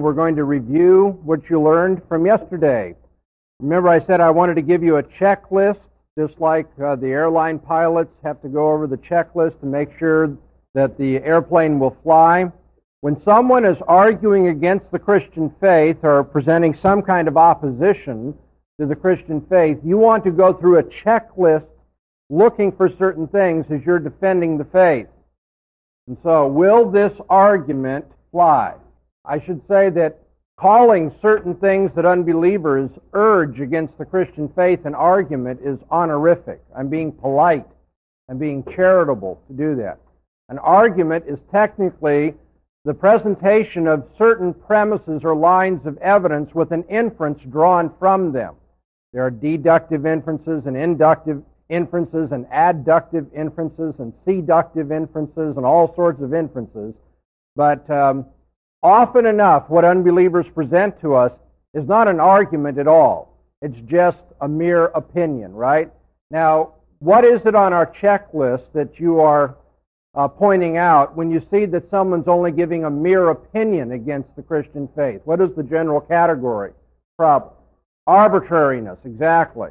We're going to review what you learned from yesterday. Remember I said I wanted to give you a checklist, just like the airline pilots have to go over the checklist to make sure that the airplane will fly. When someone is arguing against the Christian faith or presenting some kind of opposition to the Christian faith, you want to go through a checklist looking for certain things as you're defending the faith. And so, will this argument fly? I should say that calling certain things that unbelievers urge against the Christian faith an argument is honorific. I'm being polite. I'm being charitable to do that. An argument is technically the presentation of certain premises or lines of evidence with an inference drawn from them. There are deductive inferences and inductive inferences and adductive inferences and seductive inferences and all sorts of inferences. But often enough, what unbelievers present to us is not an argument at all. It's just a mere opinion, right? Now, what is it on our checklist that you are pointing out when you see that someone's only giving a mere opinion against the Christian faith? What is the general category problem? Arbitrariness, exactly.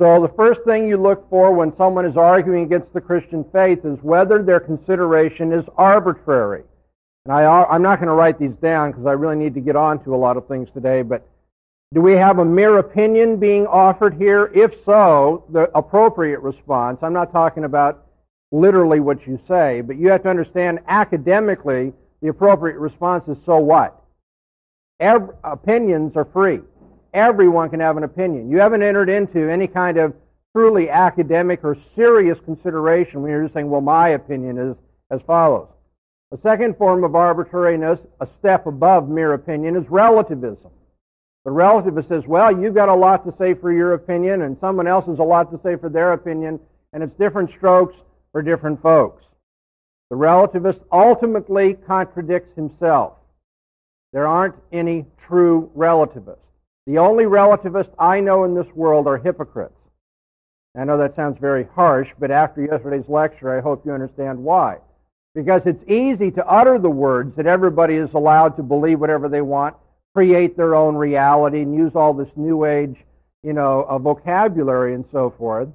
So the first thing you look for when someone is arguing against the Christian faith is whether their consideration is arbitrary. And I'm not going to write these down because I really need to get on to a lot of things today, but do we have a mere opinion being offered here? If so, the appropriate response, I'm not talking about literally what you say, but you have to understand academically the appropriate response is so what? Opinions are free. Everyone can have an opinion. You haven't entered into any kind of truly academic or serious consideration when you're just saying, well, my opinion is as follows. The second form of arbitrariness, a step above mere opinion, is relativism. The relativist says, well, you've got a lot to say for your opinion, and someone else has a lot to say for their opinion, and it's different strokes for different folks. The relativist ultimately contradicts himself. There aren't any true relativists. The only relativists I know in this world are hypocrites. I know that sounds very harsh, but after yesterday's lecture, I hope you understand why. Because it's easy to utter the words that everybody is allowed to believe whatever they want, create their own reality, and use all this New Age, vocabulary and so forth.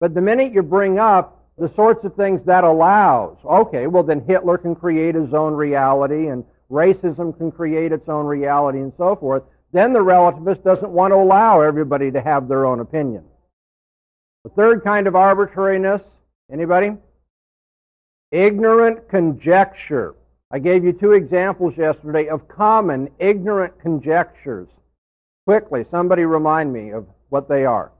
But the minute you bring up the sorts of things that allows, okay, well then Hitler can create his own reality, and racism can create its own reality, and so forth, then the relativist doesn't want to allow everybody to have their own opinion. The third kind of arbitrariness, anybody? Ignorant conjecture. I gave you two examples yesterday of common ignorant conjectures. Quickly, somebody remind me of what they are.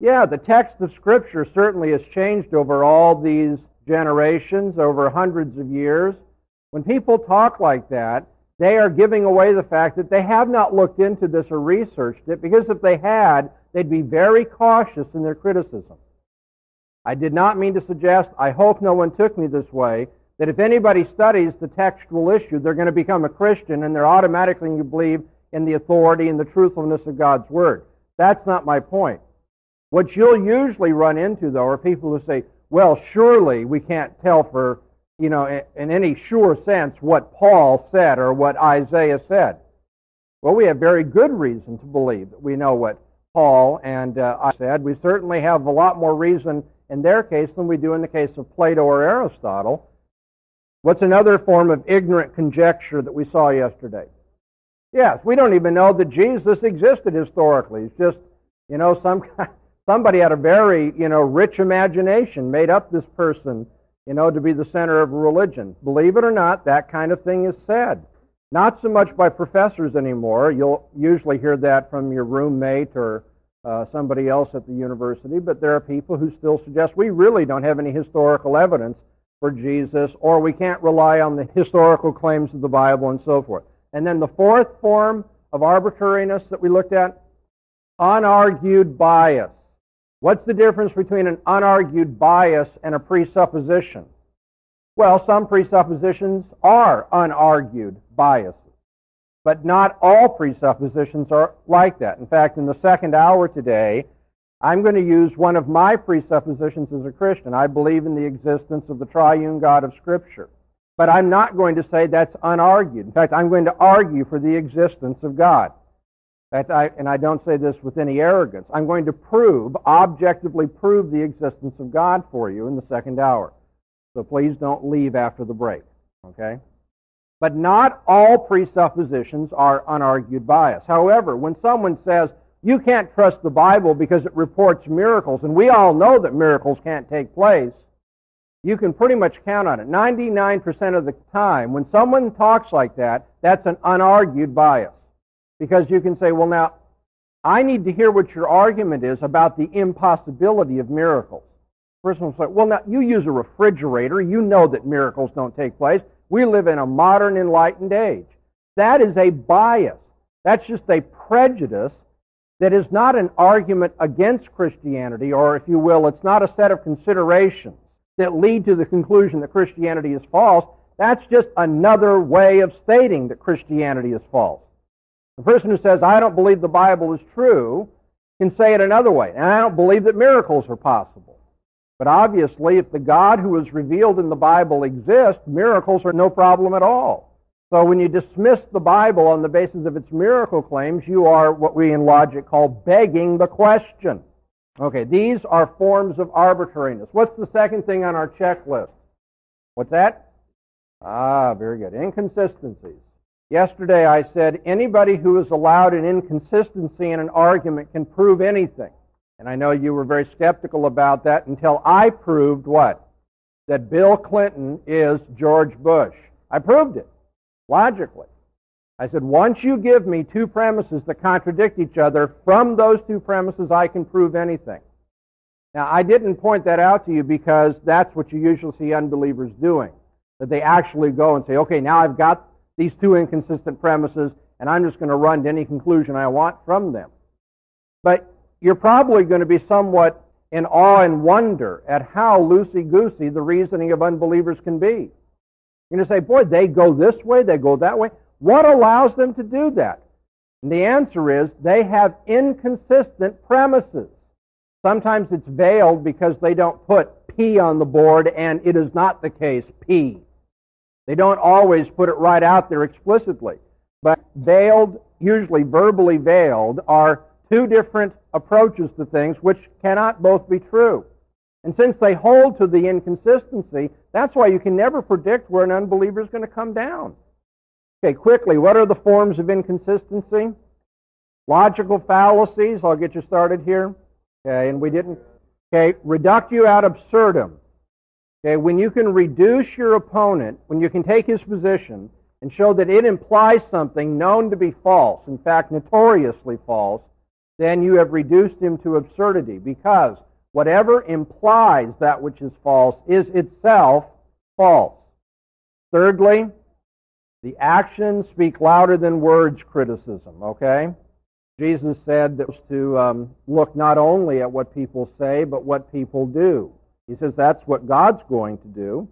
Yeah, the text of Scripture certainly has changed over all these generations, over hundreds of years. When people talk like that, they are giving away the fact that they have not looked into this or researched it, because if they had, they'd be very cautious in their criticism. I did not mean to suggest, I hope no one took me this way, that if anybody studies the textual issue, they're going to become a Christian and they're automatically going to believe in the authority and the truthfulness of God's Word. That's not my point. What you'll usually run into, though, are people who say, well, surely we can't tell for in any sure sense what Paul said or what Isaiah said. Well, we have very good reason to believe that we know what Paul and I said. We certainly have a lot more reason in their case than we do in the case of Plato or Aristotle. What's another form of ignorant conjecture that we saw yesterday? Yes, we don't even know that Jesus existed historically. It's just, somebody had a very, rich imagination, made up this person to be the center of religion. Believe it or not, that kind of thing is said. Not so much by professors anymore. You'll usually hear that from your roommate or somebody else at the university, but there are people who still suggest we really don't have any historical evidence for Jesus, or we can't rely on the historical claims of the Bible and so forth. And then the fourth form of arbitrariness that we looked at, unargued bias. What's the difference between an unargued bias and a presupposition? Well, some presuppositions are unargued biases, but not all presuppositions are like that. In fact, in the second hour today, I'm going to use one of my presuppositions as a Christian. I believe in the existence of the triune God of Scripture. But I'm not going to say that's unargued. In fact, I'm going to argue for the existence of God. And I don't say this with any arrogance. I'm going to prove, objectively prove the existence of God for you in the second hour. So please don't leave after the break, okay? But not all presuppositions are unargued bias. However, when someone says, you can't trust the Bible because it reports miracles, and we all know that miracles can't take place, you can pretty much count on it. 99% of the time, when someone talks like that, that's an unargued bias. Because you can say, well, now, I need to hear what your argument is about the impossibility of miracles. The person will say, well, now, you use a refrigerator. You know that miracles don't take place. We live in a modern, enlightened age. That is a bias. That's just a prejudice that is not an argument against Christianity, or, if you will, it's not a set of considerations that lead to the conclusion that Christianity is false. That's just another way of stating that Christianity is false. The person who says, I don't believe the Bible is true, can say it another way. And I don't believe that miracles are possible. But obviously, if the God who is revealed in the Bible exists, miracles are no problem at all. So when you dismiss the Bible on the basis of its miracle claims, you are what we in logic call begging the question. Okay, these are forms of arbitrariness. What's the second thing on our checklist? What's that? Ah, very good. Inconsistencies. Yesterday I said anybody who is allowed an inconsistency in an argument can prove anything. And I know you were very skeptical about that until I proved what? That Bill Clinton is George Bush. I proved it, logically. I said, once you give me two premises that contradict each other, from those two premises I can prove anything. Now, I didn't point that out to you because that's what you usually see unbelievers doing, that they actually go and say, okay, now I've got these two inconsistent premises, and I'm just going to run to any conclusion I want from them. But you're probably going to be somewhat in awe and wonder at how loosey-goosey the reasoning of unbelievers can be. You're going to say, boy, they go this way, they go that way. What allows them to do that? And the answer is they have inconsistent premises. Sometimes it's veiled because they don't put P on the board, and it is not the case, P. They don't always put it right out there explicitly, but veiled, usually verbally veiled, are two different approaches to things which cannot both be true. And since they hold to the inconsistency, that's why you can never predict where an unbeliever is going to come down. Okay, quickly, what are the forms of inconsistency? Logical fallacies, I'll get you started here. Okay, and we didn't. Okay, reductio ad absurdum. Okay, when you can reduce your opponent, when you can take his position and show that it implies something known to be false, in fact, notoriously false, then you have reduced him to absurdity, because whatever implies that which is false is itself false. Thirdly, the actions speak louder than words criticism, okay? Jesus said that to look not only at what people say, but what people do. He says that's what God's going to do.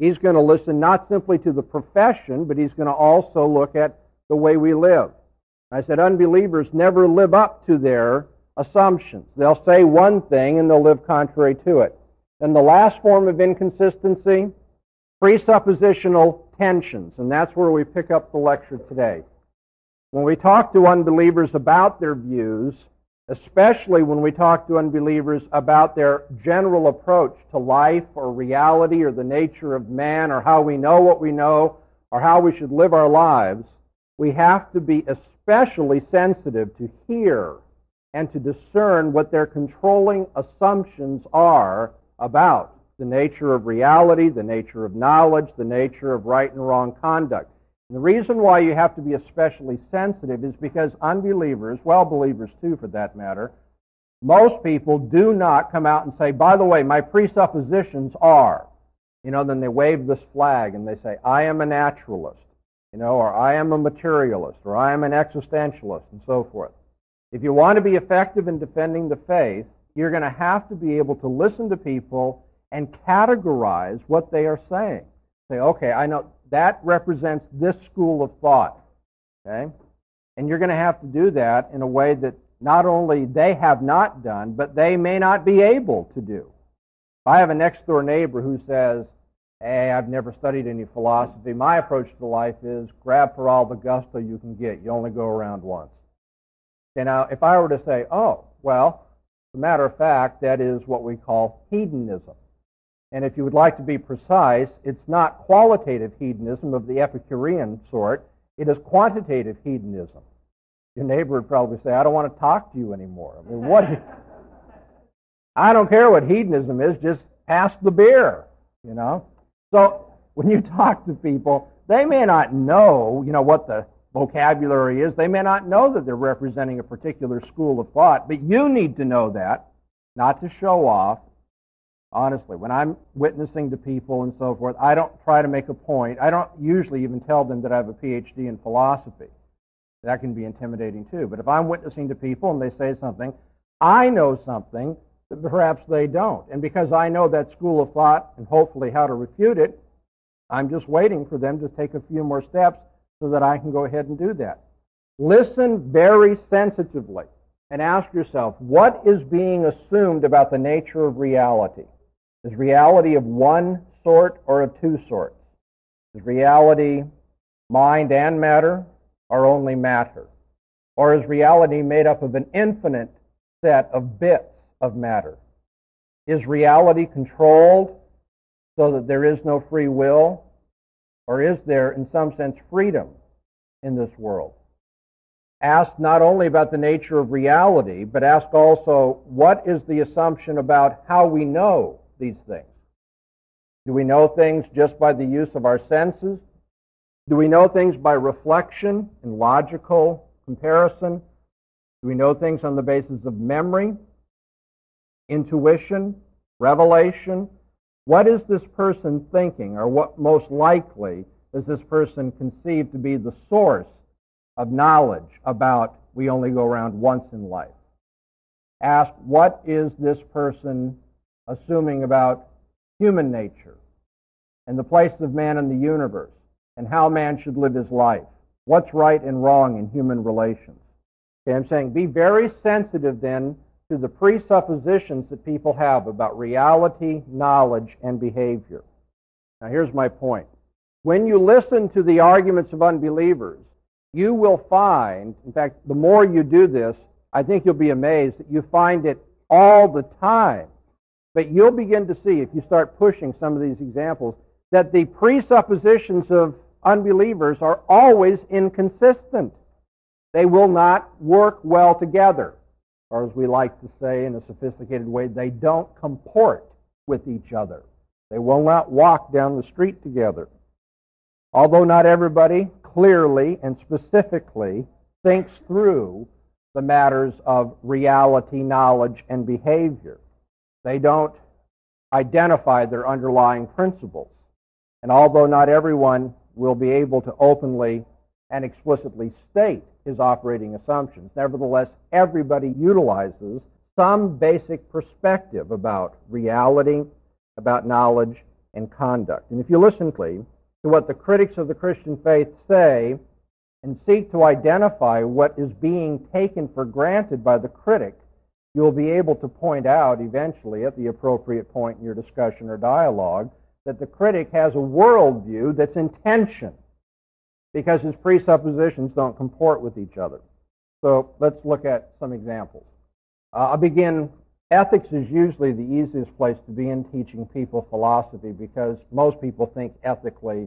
He's going to listen not simply to the profession, but he's going to also look at the way we live. I said unbelievers never live up to their assumptions. They'll say one thing and they'll live contrary to it. And the last form of inconsistency, presuppositional tensions. And that's where we pick up the lecture today. When we talk to unbelievers about their views, especially when we talk to unbelievers about their general approach to life or reality or the nature of man or how we know what we know or how we should live our lives, we have to be especially sensitive to hear and to discern what their controlling assumptions are about the nature of reality, the nature of knowledge, the nature of right and wrong conduct. And the reason why you have to be especially sensitive is because unbelievers, well, believers too for that matter, most people do not come out and say, by the way, my presuppositions are, you know, then they wave this flag and they say, I am a naturalist, you know, or I am a materialist, or I am an existentialist, and so forth. If you want to be effective in defending the faith, you're going to have to be able to listen to people and categorize what they are saying. Say, okay, I know that represents this school of thought, okay? And you're going to have to do that in a way that not only they have not done, but they may not be able to do. If I have a next-door neighbor who says, hey, I've never studied any philosophy. My approach to life is grab for all the gusto you can get. You only go around once. And now, if I were to say, oh, well, as a matter of fact, that is what we call hedonism. And if you would like to be precise, it's not qualitative hedonism of the Epicurean sort. It is quantitative hedonism. Your neighbor would probably say, I don't want to talk to you anymore. I mean, what? I don't care what hedonism is, just pass the beer, you know. So when you talk to people, they may not know, you know, what the vocabulary is. They may not know that they're representing a particular school of thought, but you need to know that, not to show off. Honestly, when I'm witnessing to people and so forth, I don't try to make a point. I don't usually even tell them that I have a PhD in philosophy. That can be intimidating too. But if I'm witnessing to people and they say something, I know something that perhaps they don't. And because I know that school of thought and hopefully how to refute it, I'm just waiting for them to take a few more steps so that I can go ahead and do that. Listen very sensitively and ask yourself, what is being assumed about the nature of reality? Is reality of one sort or of two sorts? Is reality mind and matter or only matter? Or is reality made up of an infinite set of bits of matter? Is reality controlled so that there is no free will? Or is there, in some sense, freedom in this world? Ask not only about the nature of reality, but ask also, what is the assumption about how we know these things? Do we know things just by the use of our senses? Do we know things by reflection and logical comparison? Do we know things on the basis of memory, intuition, revelation? What is this person thinking, or what most likely is this person conceived to be the source of knowledge about we only go around once in life? Ask, what is this person assuming about human nature and the place of man in the universe and how man should live his life? What's right and wrong in human relations? Okay, I'm saying be very sensitive then to the presuppositions that people have about reality, knowledge, and behavior. Now here's my point. When you listen to the arguments of unbelievers, you will find, in fact, the more you do this, I think you'll be amazed that you find it all the time. But you'll begin to see, if you start pushing some of these examples, that the presuppositions of unbelievers are always inconsistent. They will not work well together. Or as we like to say in a sophisticated way, they don't comport with each other. They will not walk down the street together. Although not everybody clearly and specifically thinks through the matters of reality, knowledge, and behavior, they don't identify their underlying principles. And although not everyone will be able to openly and explicitly state his operating assumptions, nevertheless, everybody utilizes some basic perspective about reality, about knowledge, and conduct. And if you listen, please, to what the critics of the Christian faith say and seek to identify what is being taken for granted by the critic, you'll be able to point out eventually at the appropriate point in your discussion or dialogue that the critic has a worldview that's in tension, because his presuppositions don't comport with each other. So let's look at some examples. I'll begin. Ethics is usually the easiest place to be in teaching people philosophy, because most people think ethically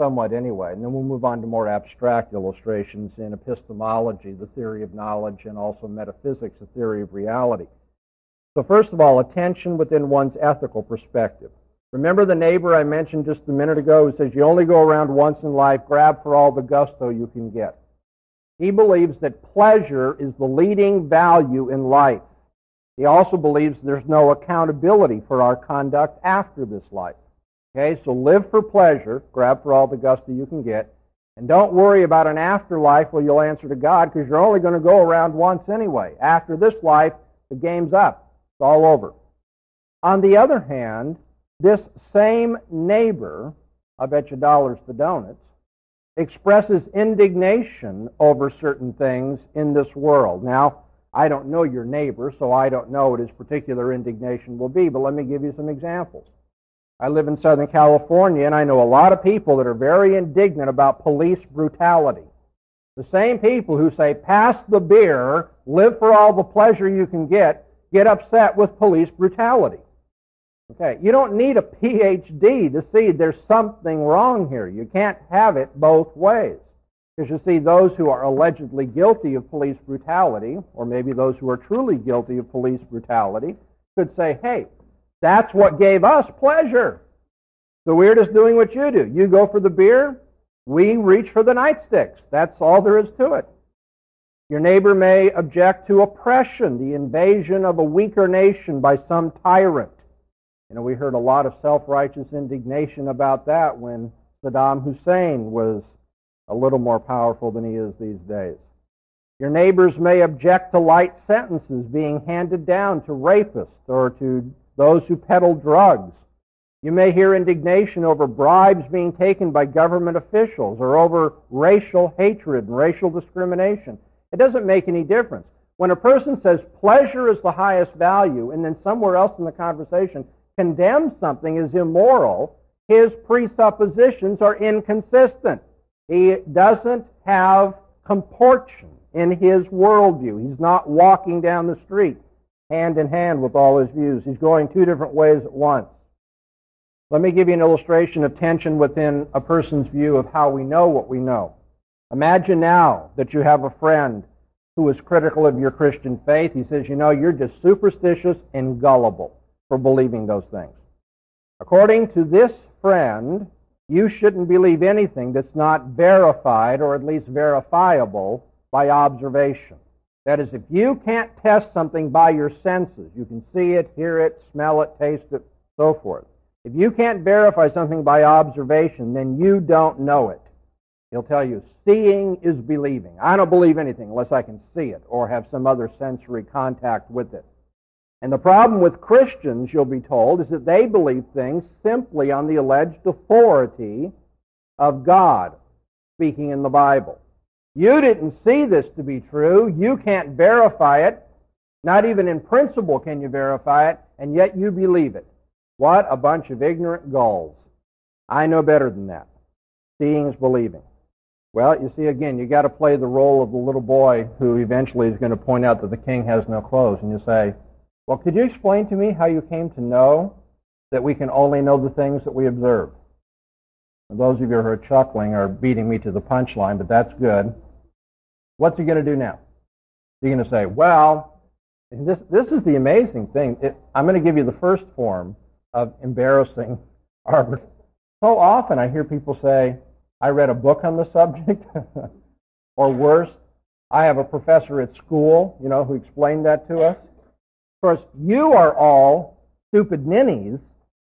somewhat anyway. And then we'll move on to more abstract illustrations in epistemology, the theory of knowledge, and also metaphysics, the theory of reality. So first of all, a tension within one's ethical perspective. Remember the neighbor I mentioned just a minute ago who says you only go around once in life, grab for all the gusto you can get? He believes that pleasure is the leading value in life. He also believes there's no accountability for our conduct after this life. Okay, so live for pleasure, grab for all the gusto you can get, and don't worry about an afterlife where you'll answer to God, because you're only going to go around once anyway. After this life, the game's up. It's all over. On the other hand, this same neighbor, I bet you dollars to donuts, expresses indignation over certain things in this world. Now, I don't know your neighbor, so I don't know what his particular indignation will be, but let me give you some examples. I live in Southern California, and I know a lot of people that are very indignant about police brutality. The same people who say, pass the beer, live for all the pleasure you can get upset with police brutality. Okay, you don't need a PhD to see there's something wrong here. You can't have it both ways. Because you see, those who are allegedly guilty of police brutality, or maybe those who are truly guilty of police brutality, could say, hey, that's what gave us pleasure. So we're just doing what you do. You go for the beer, we reach for the nightsticks. That's all there is to it. Your neighbor may object to oppression, the invasion of a weaker nation by some tyrant. You know, we heard a lot of self-righteous indignation about that when Saddam Hussein was a little more powerful than he is these days. Your neighbors may object to light sentences being handed down to rapists or to those who peddle drugs. You may hear indignation over bribes being taken by government officials or over racial hatred and racial discrimination. It doesn't make any difference. When a person says pleasure is the highest value and then somewhere else in the conversation condemns something as immoral, his presuppositions are inconsistent. He doesn't have comportion in his worldview. He's not walking down the street hand in hand with all his views. He's going two different ways at once. Let me give you an illustration of tension within a person's view of how we know what we know. Imagine now that you have a friend who is critical of your Christian faith. He says, you know, you're just superstitious and gullible for believing those things. According to this friend, you shouldn't believe anything that's not verified or at least verifiable by observation. That is, if you can't test something by your senses, you can see it, hear it, smell it, taste it, so forth. If you can't verify something by observation, then you don't know it. He'll tell you, seeing is believing. I don't believe anything unless I can see it or have some other sensory contact with it. And the problem with Christians, you'll be told, is that they believe things simply on the alleged authority of God speaking in the Bible. You didn't see this to be true. You can't verify it. Not even in principle can you verify it, and yet you believe it. What a bunch of ignorant gulls. I know better than that. Seeing is believing. Well, you see, again, you've got to play the role of the little boy who eventually is going to point out that the king has no clothes, and you say, well, could you explain to me how you came to know that we can only know the things that we observe? And those of you who are chuckling are beating me to the punchline, but that's good. What's he going to do now? He's going to say, well, this is the amazing thing. I'm going to give you the first form of embarrassing arbitration. So often I hear people say, I read a book on the subject, or worse, I have a professor at school, you know, who explained that to us. Of course, you are all stupid ninnies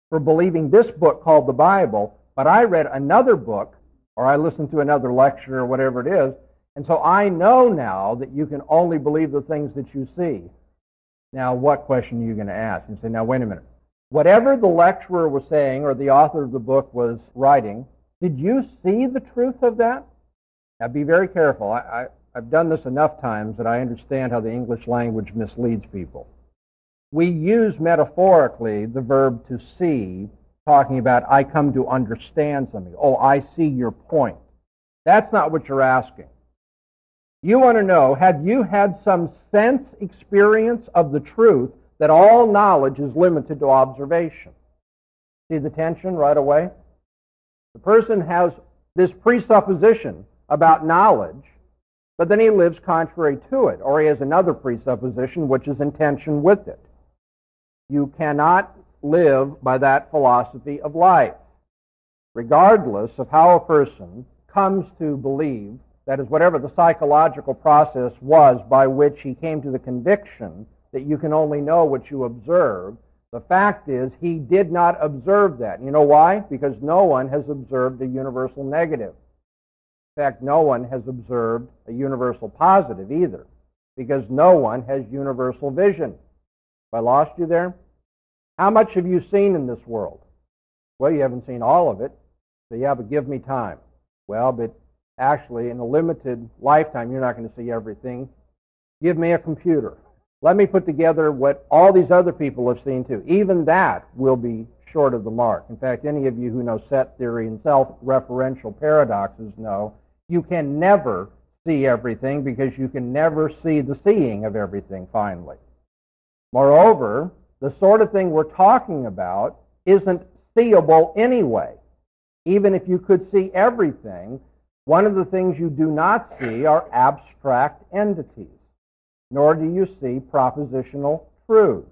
for believing this book called the Bible, but I read another book, or I listened to another lecture, or whatever it is, and so I know now that you can only believe the things that you see. Now, what question are you going to ask? And say, now, wait a minute. Whatever the lecturer was saying, or the author of the book was writing, did you see the truth of that? Now, be very careful. I've done this enough times that I understand how the English language misleads people. We use metaphorically the verb to see, talking about I come to understand something. Oh, I see your point. That's not what you're asking. You want to know, have you had some sense experience of the truth that all knowledge is limited to observation? See the tension right away? The person has this presupposition about knowledge, but then he lives contrary to it, or he has another presupposition which is in tension with it. You cannot live by that philosophy of life. Regardless of how a person comes to believe, that is, whatever the psychological process was by which he came to the conviction that you can only know what you observe, the fact is he did not observe that. You know why? Because no one has observed a universal negative. In fact, no one has observed a universal positive either, because no one has universal vision. Have I lost you there? How much have you seen in this world? Well, you haven't seen all of it, so yeah, but give me time. Well, but actually, in a limited lifetime, you're not going to see everything. Give me a computer. Let me put together what all these other people have seen too. Even that will be short of the mark. In fact, any of you who know set theory and self-referential paradoxes know you can never see everything because you can never see the seeing of everything finally. Moreover, the sort of thing we're talking about isn't seeable anyway. Even if you could see everything, one of the things you do not see are abstract entities, nor do you see propositional truths.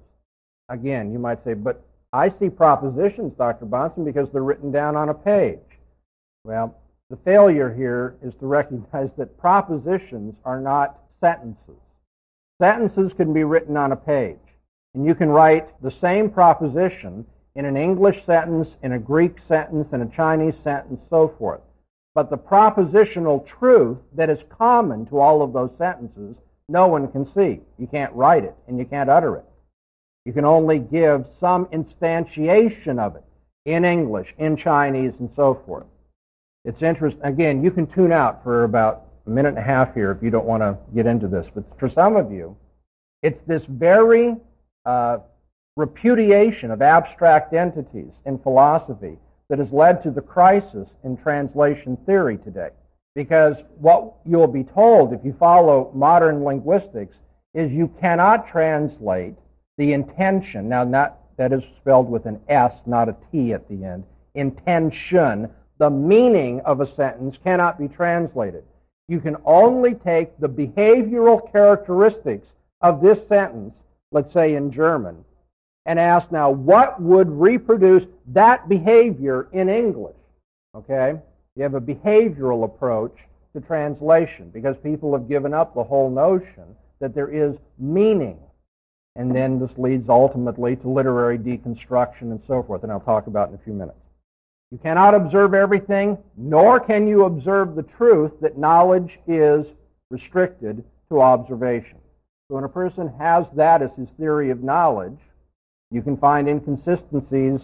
Again, you might say, but I see propositions, Dr. Bahnsen, because they're written down on a page. Well, the failure here is to recognize that propositions are not sentences. Sentences can be written on a page, and you can write the same proposition in an English sentence, in a Greek sentence, in a Chinese sentence, so forth. But the propositional truth that is common to all of those sentences, no one can see. You can't write it, and you can't utter it. You can only give some instantiation of it in English, in Chinese, and so forth. It's interesting. Again, you can tune out for about a minute and a half here if you don't want to get into this. But for some of you, it's this very repudiation of abstract entities in philosophy that has led to the crisis in translation theory today. Because what you'll be told if you follow modern linguistics is you cannot translate the intention, now not, that is spelled with an S, not a T at the end, intention, the meaning of a sentence cannot be translated. You can only take the behavioral characteristics of this sentence, let's say in German, and ask now, what would reproduce that behavior in English? Okay? You have a behavioral approach to translation because people have given up the whole notion that there is meaning. And then this leads ultimately to literary deconstruction and so forth, and I'll talk about in a few minutes. You cannot observe everything, nor can you observe the truth that knowledge is restricted to observation. So when a person has that as his theory of knowledge, you can find inconsistencies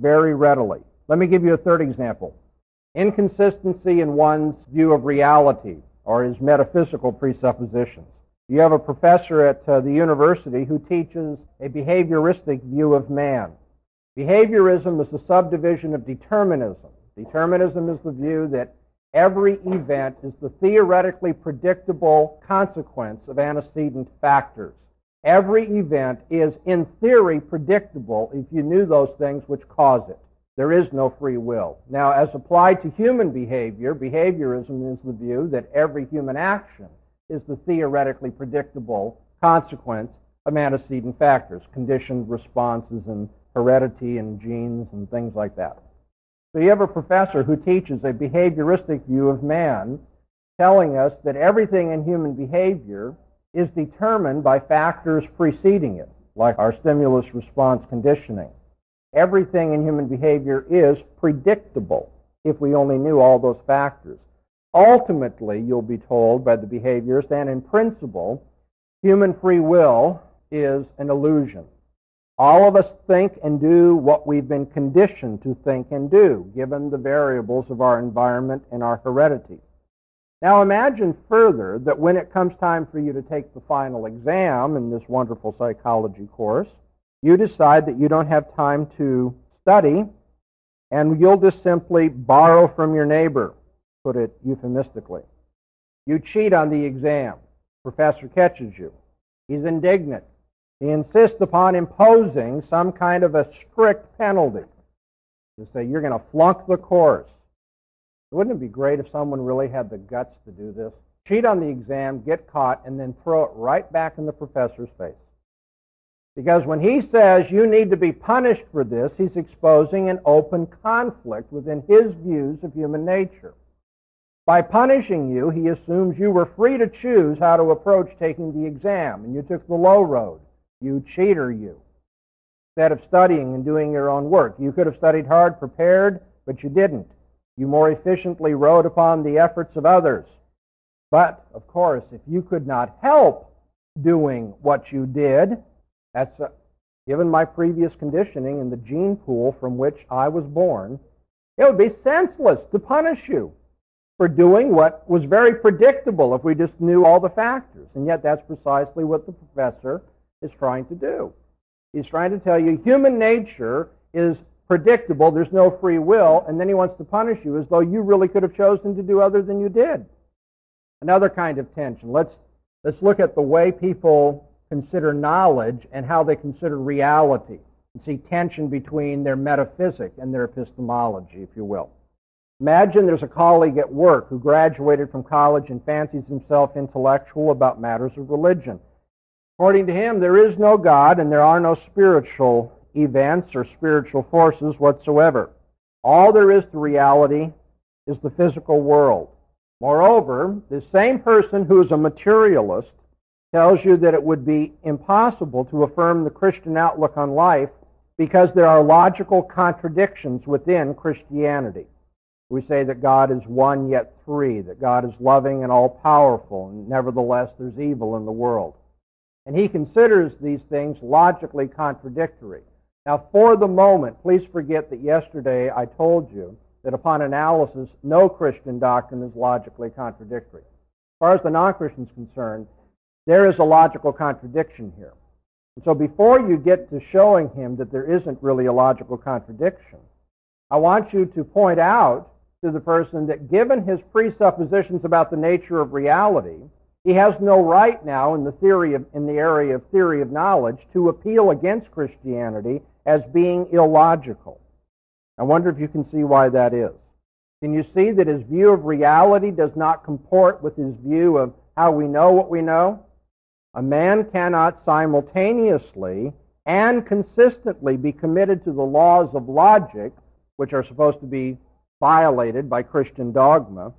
very readily. Let me give you a third example. Inconsistency in one's view of reality or his metaphysical presuppositions. You have a professor at the university who teaches a behavioristic view of man. Behaviorism is the subdivision of determinism. Determinism is the view that every event is the theoretically predictable consequence of antecedent factors. Every event is, in theory, predictable if you knew those things which cause it. There is no free will. Now, as applied to human behavior, behaviorism is the view that every human action is the theoretically predictable consequence of antecedent factors, conditioned responses and heredity and genes and things like that. So you have a professor who teaches a behavioristic view of man, telling us that everything in human behavior is determined by factors preceding it, like our stimulus-response conditioning. Everything in human behavior is predictable if we only knew all those factors. Ultimately, you'll be told by the behaviorist, and in principle, human free will is an illusion. All of us think and do what we've been conditioned to think and do, given the variables of our environment and our heredity. Now imagine further that when it comes time for you to take the final exam in this wonderful psychology course, you decide that you don't have time to study, and you'll just simply borrow from your neighbor, put it euphemistically. You cheat on the exam. Professor catches you. He's indignant. He insists upon imposing some kind of a strict penalty. You say, you're going to flunk the course. Wouldn't it be great if someone really had the guts to do this? Cheat on the exam, get caught, and then throw it right back in the professor's face. Because when he says you need to be punished for this, he's exposing an open conflict within his views of human nature. By punishing you, he assumes you were free to choose how to approach taking the exam, and you took the low road. You cheater, you. Instead of studying and doing your own work, you could have studied hard, prepared, but you didn't. You more efficiently rode upon the efforts of others. But, of course, if you could not help doing what you did, that's given my previous conditioning in the gene pool from which I was born, it would be senseless to punish you for doing what was very predictable if we just knew all the factors. And yet that's precisely what the professor is trying to do. He's trying to tell you human nature is predictable, there's no free will, and then he wants to punish you as though you really could have chosen to do other than you did. Another kind of tension. Let's look at the way people consider knowledge and how they consider reality, and see tension between their metaphysic and their epistemology, if you will. Imagine there's a colleague at work who graduated from college and fancies himself intellectual about matters of religion. According to him, there is no God and there are no spiritual events or spiritual forces whatsoever. All there is to reality is the physical world. Moreover, the same person who is a materialist tells you that it would be impossible to affirm the Christian outlook on life because there are logical contradictions within Christianity. We say that God is one yet three, that God is loving and all-powerful, and nevertheless there's evil in the world. And he considers these things logically contradictory. Now, for the moment, please forget that yesterday I told you that upon analysis, no Christian doctrine is logically contradictory. As far as the non-Christian is concerned, there is a logical contradiction here. And so before you get to showing him that there isn't really a logical contradiction, I want you to point out to the person that given his presuppositions about the nature of reality, he has no right now in the area of theory of knowledge to appeal against Christianity as being illogical. I wonder if you can see why that is. Can you see that his view of reality does not comport with his view of how we know what we know? A man cannot simultaneously and consistently be committed to the laws of logic, which are supposed to be violated by Christian dogma,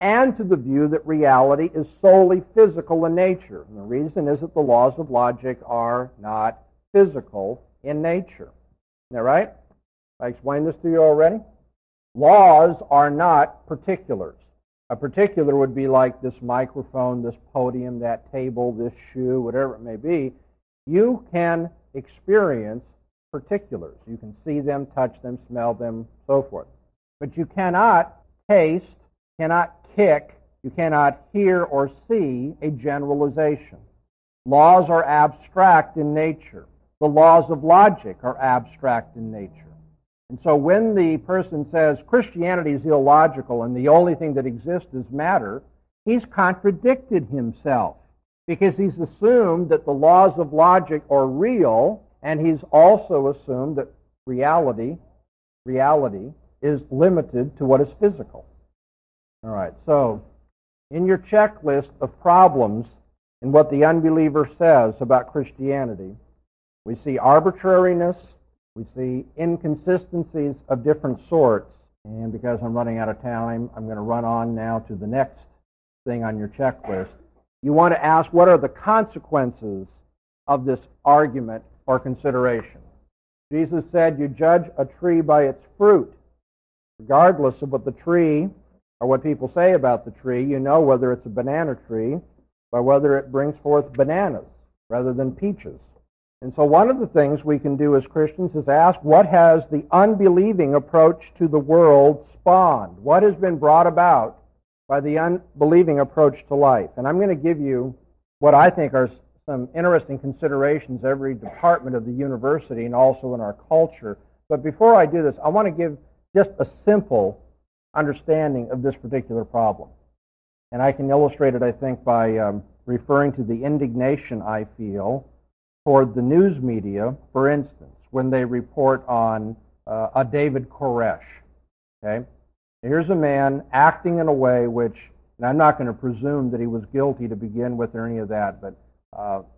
and to the view that reality is solely physical in nature. And the reason is that the laws of logic are not physical in nature. Isn't that right? I explained this to you already. Laws are not particulars. A particular would be like this microphone, this podium, that table, this shoe, whatever it may be. You can experience particulars. You can see them, touch them, smell them, so forth. But you cannot taste, cannot kick, you cannot hear or see a generalization. Laws are abstract in nature. The laws of logic are abstract in nature. And so when the person says Christianity is illogical and the only thing that exists is matter, he's contradicted himself because he's assumed that the laws of logic are real, and he's also assumed that reality is limited to what is physical. All right, so in your checklist of problems in what the unbeliever says about Christianity, we see arbitrariness, we see inconsistencies of different sorts, and because I'm running out of time, I'm going to run on now to the next thing on your checklist. You want to ask, what are the consequences of this argument or consideration? Jesus said, you judge a tree by its fruit. Regardless of what the tree or what people say about the tree, you know whether it's a banana tree by whether it brings forth bananas rather than peaches. And so one of the things we can do as Christians is ask, what has the unbelieving approach to the world spawned? What has been brought about by the unbelieving approach to life? And I'm going to give you what I think are some interesting considerations every department of the university and also in our culture. But before I do this, I want to give just a simple understanding of this particular problem. And I can illustrate it, I think, by referring to the indignation I feel toward the news media, for instance, when they report on a David Koresh. Okay? Here's a man acting in a way which, and I'm not going to presume that he was guilty to begin with or any of that, but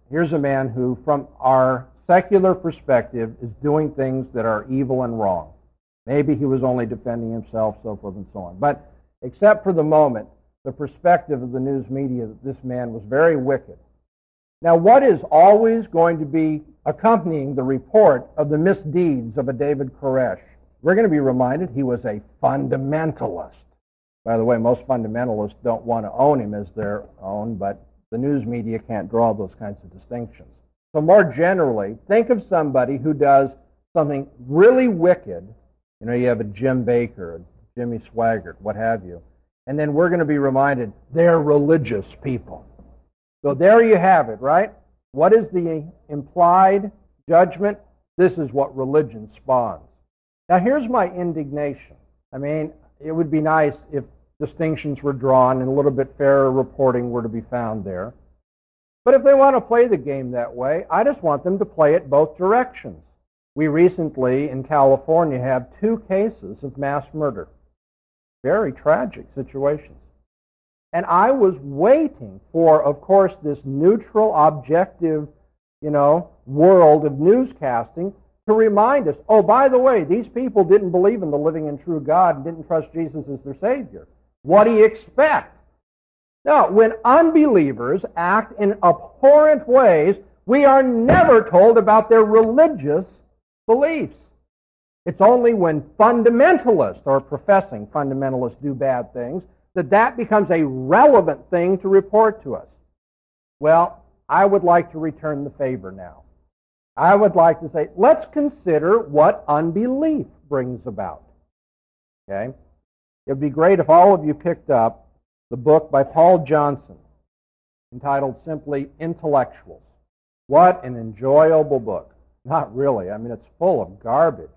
here's a man who, from our secular perspective, is doing things that are evil and wrong. Maybe he was only defending himself, so forth and so on. But except for the moment, the perspective of the news media that this man was very wicked. Now, what is always going to be accompanying the report of the misdeeds of a David Koresh? We're going to be reminded he was a fundamentalist. By the way, most fundamentalists don't want to own him as their own, but the news media can't draw those kinds of distinctions. So more generally, think of somebody who does something really wicked. You know, you have a Jim Baker, a Jimmy Swaggart, what have you. And then we're going to be reminded, they're religious people. So there you have it, right? What is the implied judgment? This is what religion spawns. Now, here's my indignation. I mean, it would be nice if distinctions were drawn and a little bit fairer reporting were to be found there. But if they want to play the game that way, I just want them to play it both directions. We recently, in California, have 2 cases of mass murder. Very tragic situations. And I was waiting for, of course, this neutral, objective, world of newscasting to remind us, oh, by the way, these people didn't believe in the living and true God and didn't trust Jesus as their Savior. What do you expect? Now, when unbelievers act in abhorrent ways, we are never told about their religious beliefs. It's only when fundamentalists or professing fundamentalists do bad things that that becomes a relevant thing to report to us. Well, I would like to return the favor now. I would like to say, let's consider what unbelief brings about. Okay? It would be great if all of you picked up the book by Paul Johnson entitled simply Intellectuals. What an enjoyable book. Not really. I mean, it's full of garbage.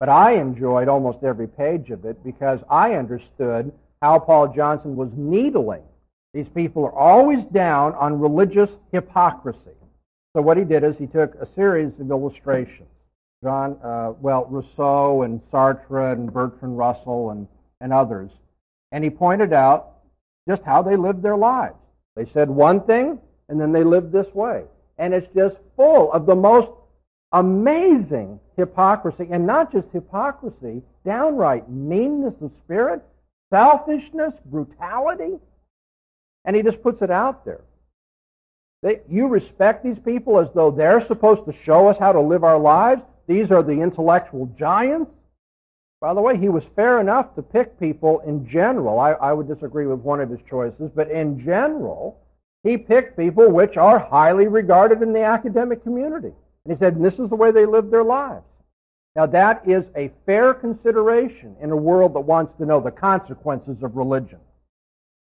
But I enjoyed almost every page of it because I understood how Paul Johnson was needling. These people are always down on religious hypocrisy. So what he did is he took a series of illustrations. Rousseau and Sartre and Bertrand Russell and others. And he pointed out just how they lived their lives. They said one thing, and then they lived this way. And it's just full of the most amazing hypocrisy, and not just hypocrisy, downright meanness of spirit, selfishness, brutality. And he just puts it out there. You respect these people as though they're supposed to show us how to live our lives. These are the intellectual giants. By the way, he was fair enough to pick people in general. I would disagree with one of his choices, but in general, he picked people which are highly regarded in the academic community. And he said, this is the way they live their lives. Now, that is a fair consideration in a world that wants to know the consequences of religion.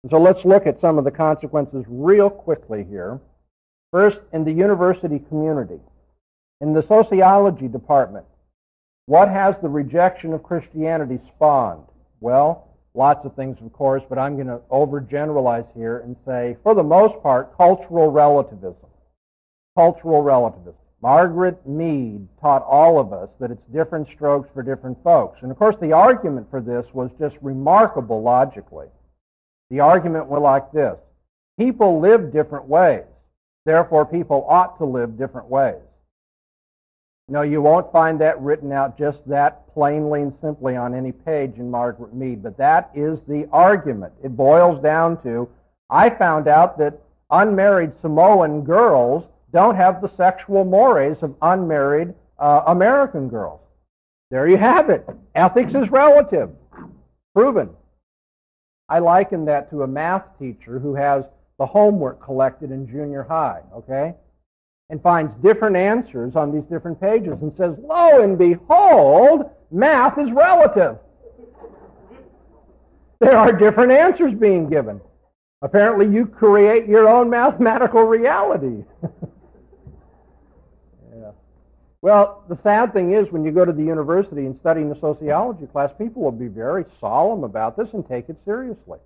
And so let's look at some of the consequences real quickly here. First, in the university community, in the sociology department, what has the rejection of Christianity spawned? Well, lots of things, of course, but I'm going to overgeneralize here and say, for the most part, cultural relativism. Cultural relativism. Margaret Mead taught all of us that it's different strokes for different folks. And, of course, the argument for this was just remarkable logically. The argument went like this. People live different ways. Therefore, people ought to live different ways. No, you won't find that written out just that plainly and simply on any page in Margaret Mead, but that is the argument. It boils down to, I found out that unmarried Samoan girls don't have the sexual mores of unmarried American girls. There you have it. Ethics is relative. Proven. I liken that to a math teacher who has the homework collected in junior high, okay, and finds different answers on these different pages and says, lo and behold, math is relative. There are different answers being given. Apparently, you create your own mathematical reality. Well, the sad thing is when you go to the university and study in the sociology class, people will be very solemn about this and take it seriously.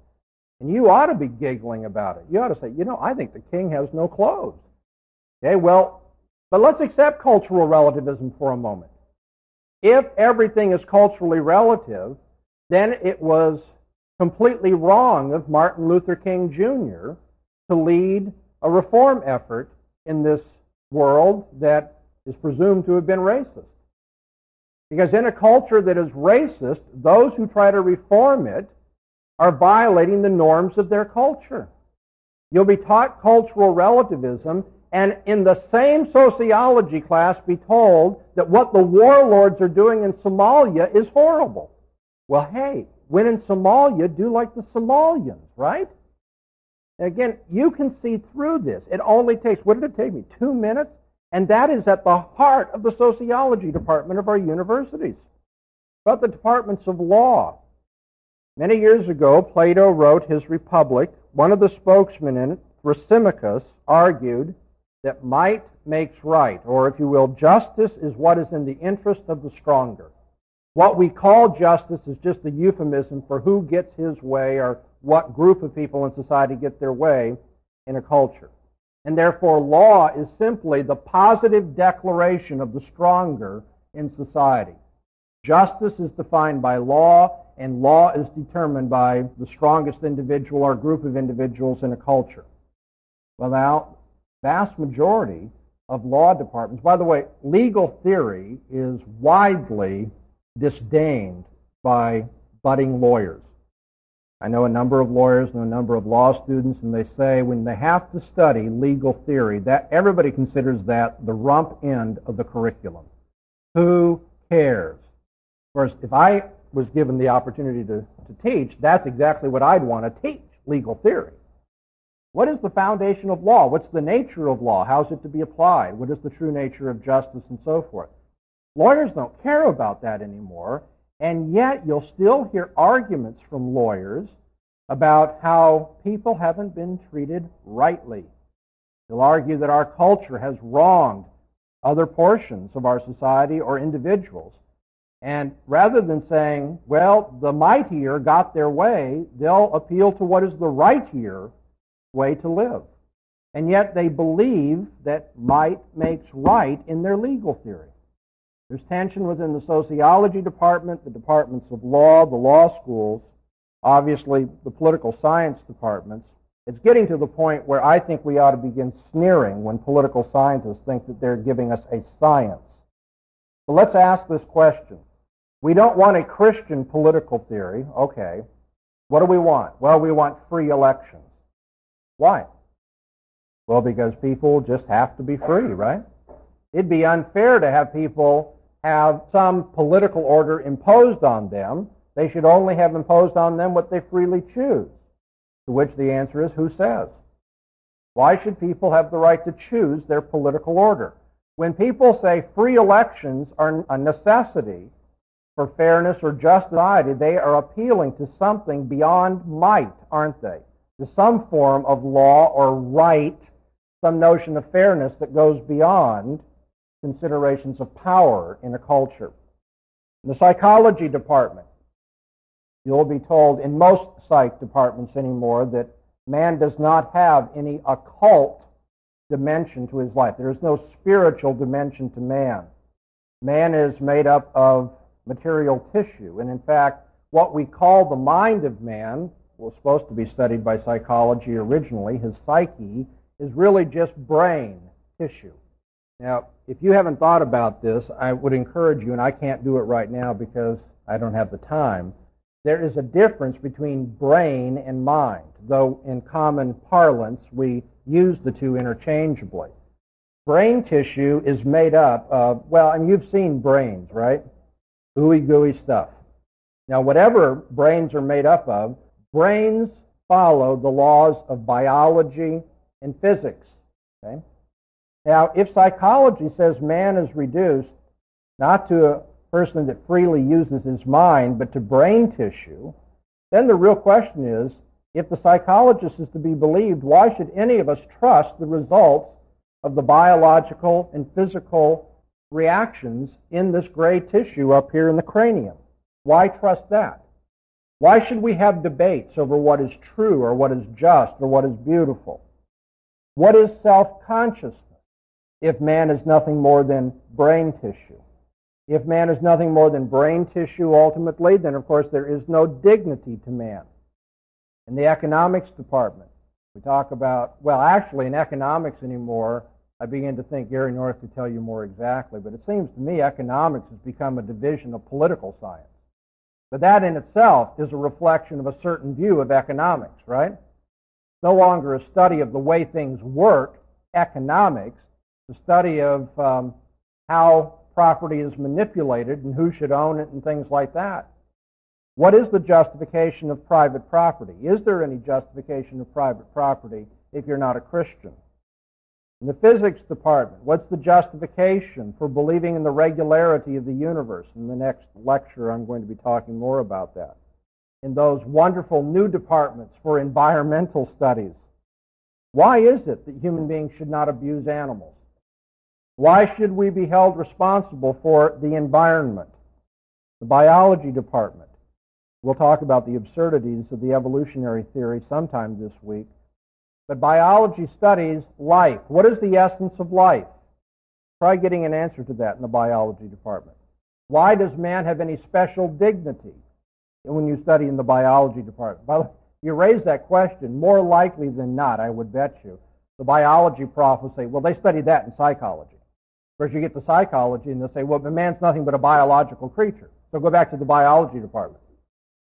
And you ought to be giggling about it. You ought to say, I think the king has no clothes. Okay, well, but let's accept cultural relativism for a moment. If everything is culturally relative, then it was completely wrong of Martin Luther King Jr. to lead a reform effort in this world that is presumed to have been racist. Because in a culture that is racist, those who try to reform it are violating the norms of their culture. You'll be taught cultural relativism and in the same sociology class be told that what the warlords are doing in Somalia is horrible. Well, hey, when in Somalia, do like the Somalians, right? And again, you can see through this. It only takes, what did it take me, 2 minutes? And that is at the heart of the sociology department of our universities. But the departments of law. Many years ago, Plato wrote his Republic. One of the spokesmen in it, Thrasymachus, argued that might makes right, or if you will, justice is what is in the interest of the stronger. What we call justice is just the euphemism for who gets his way or what group of people in society get their way in a culture. And therefore, law is simply the positive declaration of the stronger in society. Justice is defined by law, and law is determined by the strongest individual or group of individuals in a culture. Well, now, vast majority of law departments, by the way, legal theory is widely disdained by budding lawyers. I know a number of lawyers and a number of law students, and they say when they have to study legal theory, that everybody considers that the rump end of the curriculum. Who cares? Whereas if I was given the opportunity to teach, that's exactly what I'd want to teach, legal theory. What is the foundation of law? What's the nature of law? How is it to be applied? What is the true nature of justice and so forth? Lawyers don't care about that anymore. And yet, you'll still hear arguments from lawyers about how people haven't been treated rightly. They'll argue that our culture has wronged other portions of our society or individuals. And rather than saying, well, the mightier got their way, they'll appeal to what is the rightier way to live. And yet, they believe that might makes right in their legal theory. There's tension within the sociology department, the departments of law, the law schools, obviously the political science departments. It's getting to the point where I think we ought to begin sneering when political scientists think that they're giving us a science. So let's ask this question. We don't want a Christian political theory. Okay. What do we want? Well, we want free elections. Why? Well, because people just have to be free, right? It'd be unfair to have people have some political order imposed on them. They should only have imposed on them what they freely choose, to which the answer is, who says? Why should people have the right to choose their political order? When people say free elections are a necessity for fairness or just society, they are appealing to something beyond might, aren't they? To some form of law or right, some notion of fairness that goes beyond considerations of power in a culture. In the psychology department, you'll be told in most psych departments anymore that man does not have any occult dimension to his life. There is no spiritual dimension to man. Man is made up of material tissue, and in fact, what we call the mind of man was supposed to be studied by psychology originally, his psyche, is really just brain tissue. Now, if you haven't thought about this, I would encourage you, and I can't do it right now because I don't have the time, there is a difference between brain and mind, though in common parlance we use the two interchangeably. Brain tissue is made up of, well, and you've seen brains, right? Ooey-gooey stuff. Now, whatever brains are made up of, brains follow the laws of biology and physics. Okay? Now, if psychology says man is reduced not to a person that freely uses his mind, but to brain tissue, then the real question is, if the psychologist is to be believed, why should any of us trust the results of the biological and physical reactions in this gray tissue up here in the cranium? Why trust that? Why should we have debates over what is true or what is just or what is beautiful? What is self-consciousness if man is nothing more than brain tissue? If man is nothing more than brain tissue ultimately, then of course there is no dignity to man. In the economics department, we talk about, well, actually in economics anymore, I begin to think Gary North could tell you more exactly, but it seems to me economics has become a division of political science. But that in itself is a reflection of a certain view of economics, right? No longer a study of the way things work, economics, the study of how property is manipulated and who should own it and things like that. What is the justification of private property? Is there any justification of private property if you're not a Christian? In the physics department, what's the justification for believing in the regularity of the universe? In the next lecture, I'm going to be talking more about that. In those wonderful new departments for environmental studies. Why is it that human beings should not abuse animals? Why should we be held responsible for the environment? The biology department. We'll talk about the absurdities of the evolutionary theory sometime this week. But biology studies life. What is the essence of life? Try getting an answer to that in the biology department. Why does man have any special dignity when you study in the biology department? You raise that question, more likely than not, I would bet you, the biology prof will say, well, they studied that in psychology. Whereas you get to psychology and they'll say, well, but man's nothing but a biological creature. So go back to the biology department.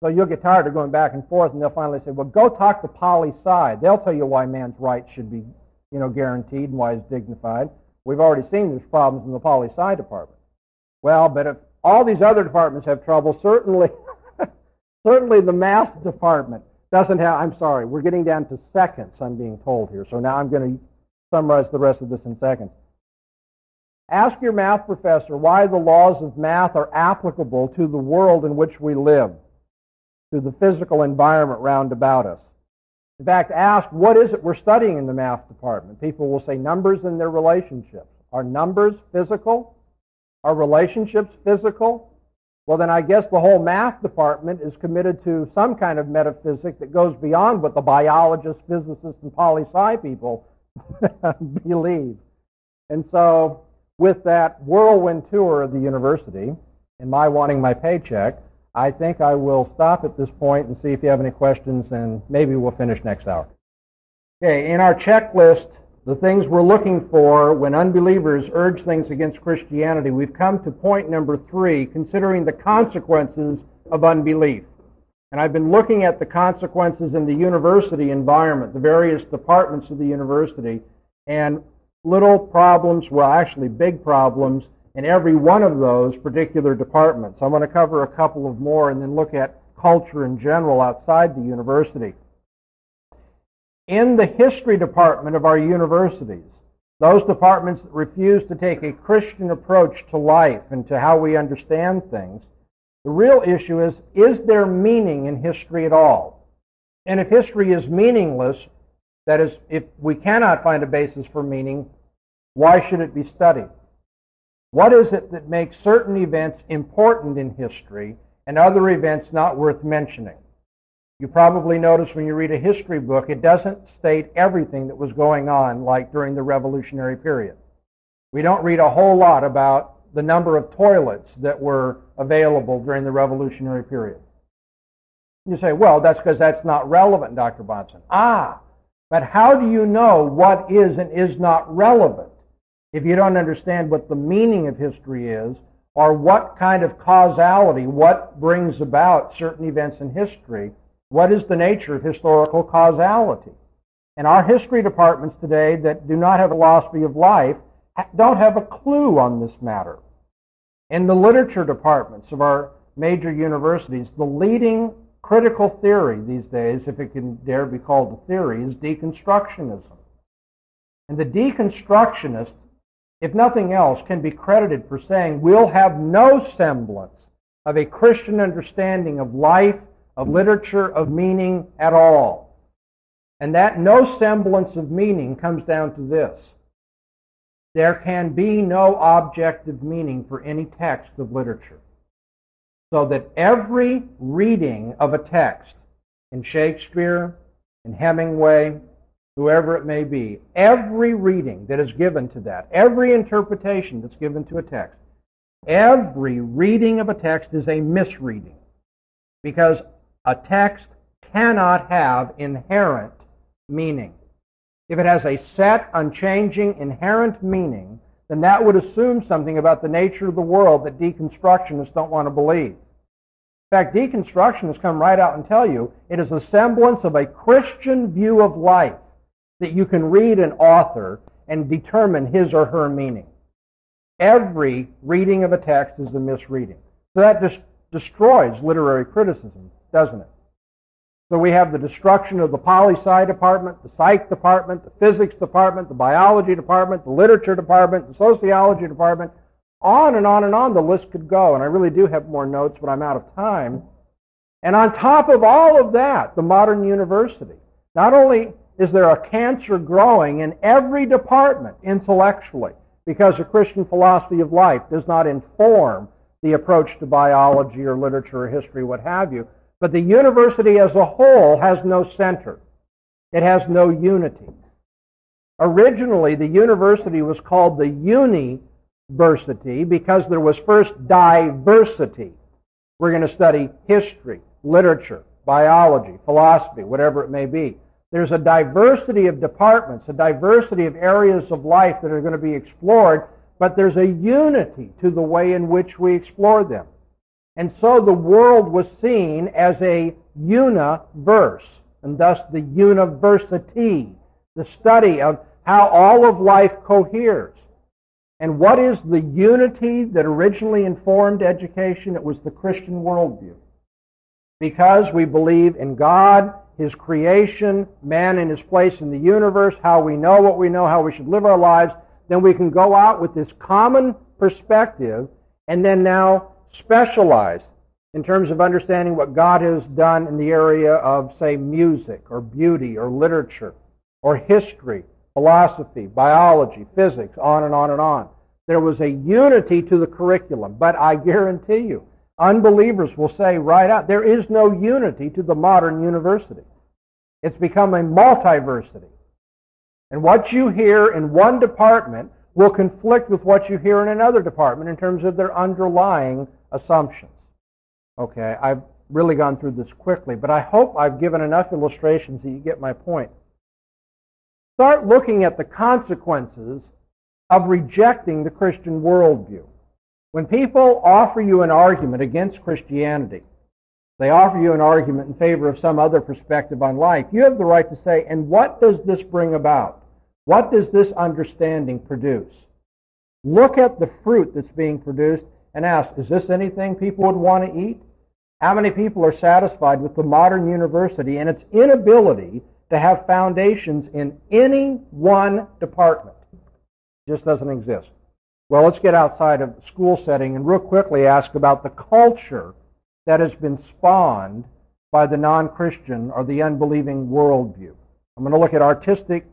So you'll get tired of going back and forth, and they'll finally say, well, go talk to POLI SCI. They'll tell you why man's rights should be, guaranteed and why it's dignified. We've already seen there's problems in the POLI SCI department. Well, but if all these other departments have trouble, certainly the math department doesn't have. I'm sorry, we're getting down to seconds, I'm being told here. So now I'm going to summarize the rest of this in seconds. Ask your math professor why the laws of math are applicable to the world in which we live, to the physical environment round about us. In fact, ask, what is it we're studying in the math department? People will say numbers and their relationships. Are numbers physical? Are relationships physical? Well, then I guess the whole math department is committed to some kind of metaphysics that goes beyond what the biologists, physicists, and poli-sci people believe. And so with that whirlwind tour of the university and my wanting my paycheck, I think I will stop at this point and see if you have any questions, and maybe we'll finish next hour. Okay, in our checklist, the things we're looking for when unbelievers urge things against Christianity, we've come to point number 3, considering the consequences of unbelief. And I've been looking at the consequences in the university environment, the various departments of the university, and little problems, well, actually big problems, in every one of those particular departments. I'm going to cover a couple of more and then look at culture in general outside the university. In the history department of our universities, those departments that refuse to take a Christian approach to life and to how we understand things, the real issue is there meaning in history at all? And if history is meaningless, that is, if we cannot find a basis for meaning, why should it be studied? What is it that makes certain events important in history and other events not worth mentioning? You probably notice when you read a history book, it doesn't state everything that was going on, like during the revolutionary period. We don't read a whole lot about the number of toilets that were available during the revolutionary period. You say, well, that's because that's not relevant, Dr. Bahnsen. Ah, but how do you know what is and is not relevant if you don't understand what the meaning of history is, or what kind of causality, what brings about certain events in history? What is the nature of historical causality? And our history departments today that do not have a philosophy of life don't have a clue on this matter. In the literature departments of our major universities, the leading critical theory these days, if it can dare be called a theory, is deconstructionism. And the deconstructionist, if nothing else, can be credited for saying we'll have no semblance of a Christian understanding of life, of literature, of meaning at all. And that no semblance of meaning comes down to this. There can be no objective meaning for any text of literature. So that every reading of a text, in Shakespeare, in Hemingway, whoever it may be, every reading that is given to that, every interpretation that's given to a text, every reading of a text is a misreading. Because a text cannot have inherent meaning. If it has a set, unchanging, inherent meaning, then that would assume something about the nature of the world that deconstructionists don't want to believe. In fact, deconstructionists come right out and tell you it is a semblance of a Christian view of life that you can read an author and determine his or her meaning. Every reading of a text is a misreading. So that just destroys literary criticism, doesn't it? So we have the destruction of the poli-sci department, the psych department, the physics department, the biology department, the literature department, the sociology department, on and on the list could go. And I really do have more notes, but I'm out of time. And on top of all of that, the modern university. Not only is there a cancer growing in every department intellectually because a Christian philosophy of life does not inform the approach to biology or literature or history, what have you. But the university as a whole has no center. It has no unity. Originally, the university was called the University because there was first diversity. We're going to study history, literature, biology, philosophy, whatever it may be. There's a diversity of departments, a diversity of areas of life that are going to be explored, but there's a unity to the way in which we explore them. And so the world was seen as a universe, and thus the university, the study of how all of life coheres. And what is the unity that originally informed education? It was the Christian worldview. Because we believe in God, His creation, man in his place in the universe, how we know what we know, how we should live our lives, then we can go out with this common perspective and then now specialize in terms of understanding what God has done in the area of, say, music or beauty or literature or history, philosophy, biology, physics, on and on and on. There was a unity to the curriculum, but I guarantee you, unbelievers will say right out, there is no unity to the modern university. It's become a multiversity. And what you hear in one department will conflict with what you hear in another department in terms of their underlying assumptions. Okay, I've really gone through this quickly, but I hope I've given enough illustrations that you get my point. Start looking at the consequences of rejecting the Christian worldview. When people offer you an argument against Christianity, they offer you an argument in favor of some other perspective on life, you have the right to say, and what does this bring about? What does this understanding produce? Look at the fruit that's being produced and ask, is this anything people would want to eat? How many people are satisfied with the modern university and its inability to have foundations in any one department? It just doesn't exist. Well, let's get outside of the school setting and real quickly ask about the culture that has been spawned by the non-Christian or the unbelieving worldview. I'm going to look at artistic,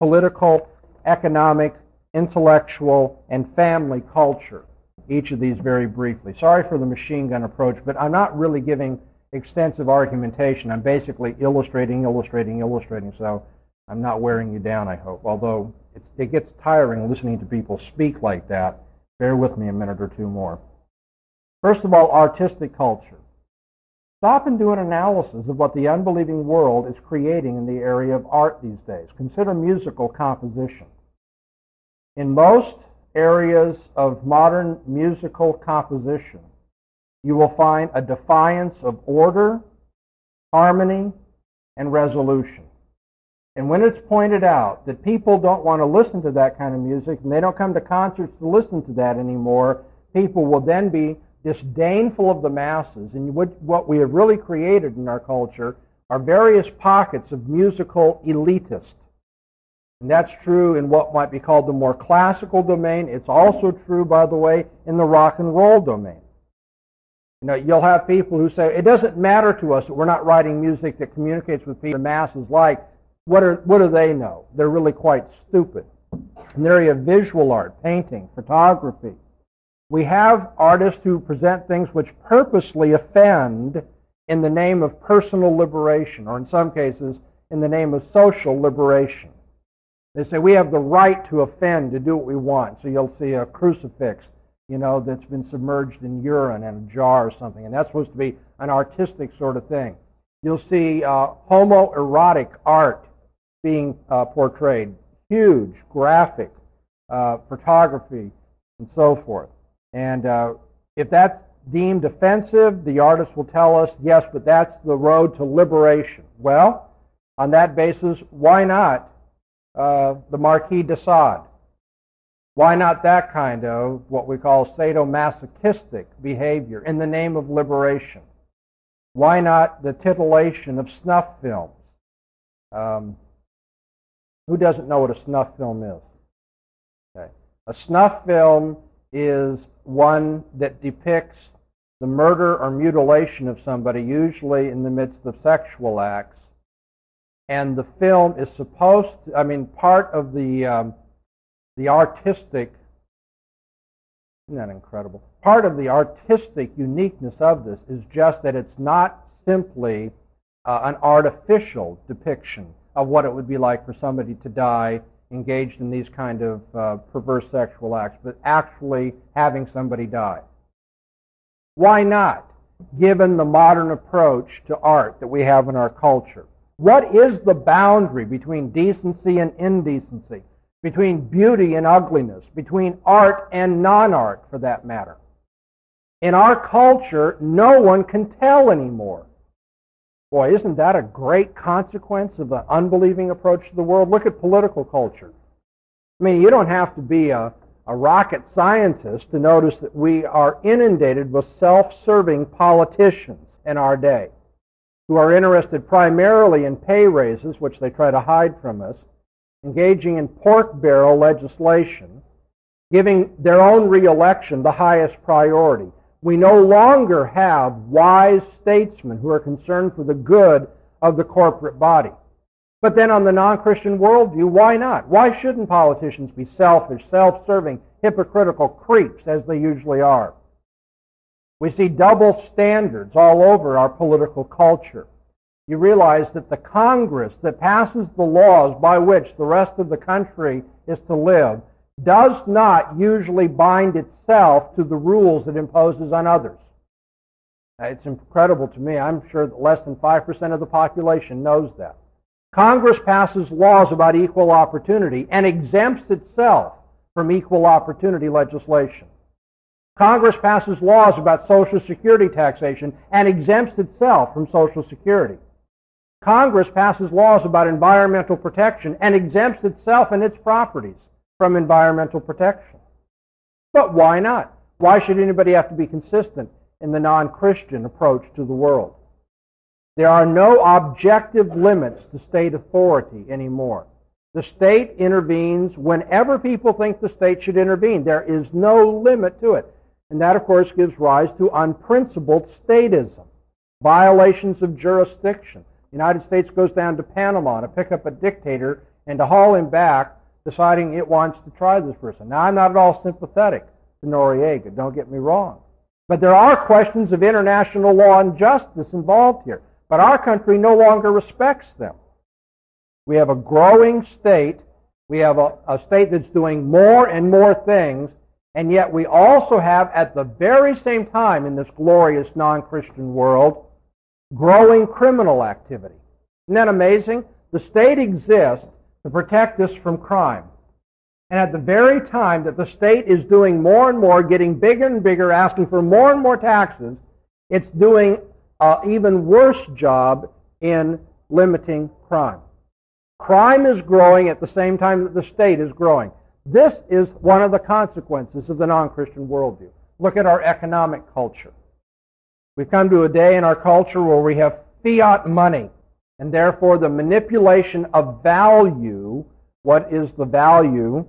political, economic, intellectual, and family culture, each of these very briefly. Sorry for the machine gun approach, but I'm not really giving extensive argumentation. I'm basically illustrating, so I'm not wearing you down, I hope, although it gets tiring listening to people speak like that. Bear with me a minute or two more. First of all, artistic culture. Stop and do an analysis of what the unbelieving world is creating in the area of art these days. Consider musical composition. In most areas of modern musical composition, you will find a defiance of order, harmony, and resolution. And when it's pointed out that people don't want to listen to that kind of music and they don't come to concerts to listen to that anymore, people will then be disdainful of the masses. And what we have really created in our culture are various pockets of musical elitists. And that's true in what might be called the more classical domain. It's also true, by the way, in the rock and roll domain. You know, you'll have people who say, it doesn't matter to us that we're not writing music that communicates with people the masses like. What do they know? They're really quite stupid. In the area of visual art, painting, photography, we have artists who present things which purposely offend in the name of personal liberation, or in some cases, in the name of social liberation. They say, we have the right to offend, to do what we want. So you'll see a crucifix, you know, that's been submerged in urine and a jar or something, and that's supposed to be an artistic sort of thing. You'll see homoerotic art being portrayed, huge graphic photography and so forth. And if that's deemed offensive, the artist will tell us, yes, but that's the road to liberation. Well, on that basis, why not the Marquis de Sade? Why not that kind of what we call sadomasochistic behavior in the name of liberation? Why not the titillation of snuff films? Who doesn't know what a snuff film is? Okay. A snuff film is one that depicts the murder or mutilation of somebody, usually in the midst of sexual acts. And the film is supposed to, part of the artistic Isn't that incredible? Part of the artistic uniqueness of this is just that it's not simply an artificial depiction of what it would be like for somebody to die engaged in these kind of perverse sexual acts, but actually having somebody die. Why not, given the modern approach to art that we have in our culture? What is the boundary between decency and indecency, between beauty and ugliness, between art and non-art, for that matter? In our culture, no one can tell anymore. Boy, isn't that a great consequence of an unbelieving approach to the world? Look at political culture. I mean, you don't have to be a rocket scientist to notice that we are inundated with self-serving politicians in our day who are interested primarily in pay raises, which they try to hide from us, engaging in pork barrel legislation, giving their own re-election the highest priority. We no longer have wise statesmen who are concerned for the good of the corporate body. But then on the non-Christian worldview, why not? Why shouldn't politicians be selfish, self-serving, hypocritical creeps as they usually are? We see double standards all over our political culture. You realize that the Congress that passes the laws by which the rest of the country is to live does not usually bind itself to the rules it imposes on others. It's incredible to me. I'm sure that less than 5% of the population knows that. Congress passes laws about equal opportunity and exempts itself from equal opportunity legislation. Congress passes laws about Social Security taxation and exempts itself from Social Security. Congress passes laws about environmental protection and exempts itself and its properties from environmental protection. But why not? Why should anybody have to be consistent in the non-Christian approach to the world? There are no objective limits to state authority anymore. The state intervenes whenever people think the state should intervene. There is no limit to it. And that, of course, gives rise to unprincipled statism, violations of jurisdiction. The United States goes down to Panama to pick up a dictator and to haul him back, deciding it wants to try this person. Now, I'm not at all sympathetic to Noriega, don't get me wrong. But there are questions of international law and justice involved here. But our country no longer respects them. We have a growing state. We have a state that's doing more and more things, and yet we also have, at the very same time in this glorious non-Christian world, growing criminal activity. Isn't that amazing? The state exists to protect us from crime. And at the very time that the state is doing more and more, getting bigger and bigger, asking for more and more taxes, it's doing an even worse job in limiting crime. Crime is growing at the same time that the state is growing. This is one of the consequences of the non-Christian worldview. Look at our economic culture. We've come to a day in our culture where we have fiat money, and therefore the manipulation of value. What is the value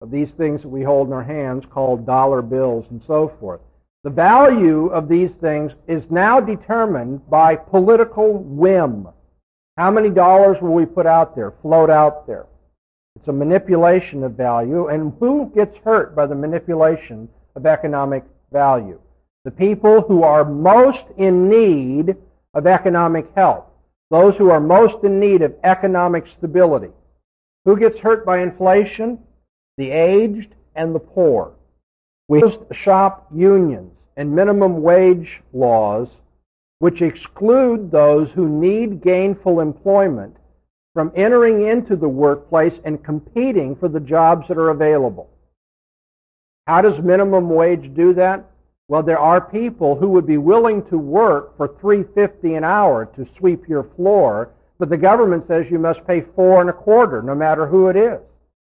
of these things that we hold in our hands called dollar bills and so forth? The value of these things is now determined by political whim. How many dollars will we put out there, float out there? It's a manipulation of value, and who gets hurt by the manipulation of economic value? The people who are most in need of economic help, those who are most in need of economic stability. Who gets hurt by inflation? The aged and the poor. We have shop unions and minimum wage laws which exclude those who need gainful employment from entering into the workplace and competing for the jobs that are available. How does minimum wage do that? Well, there are people who would be willing to work for $3.50 an hour to sweep your floor, but the government says you must pay $4.25 no matter who it is.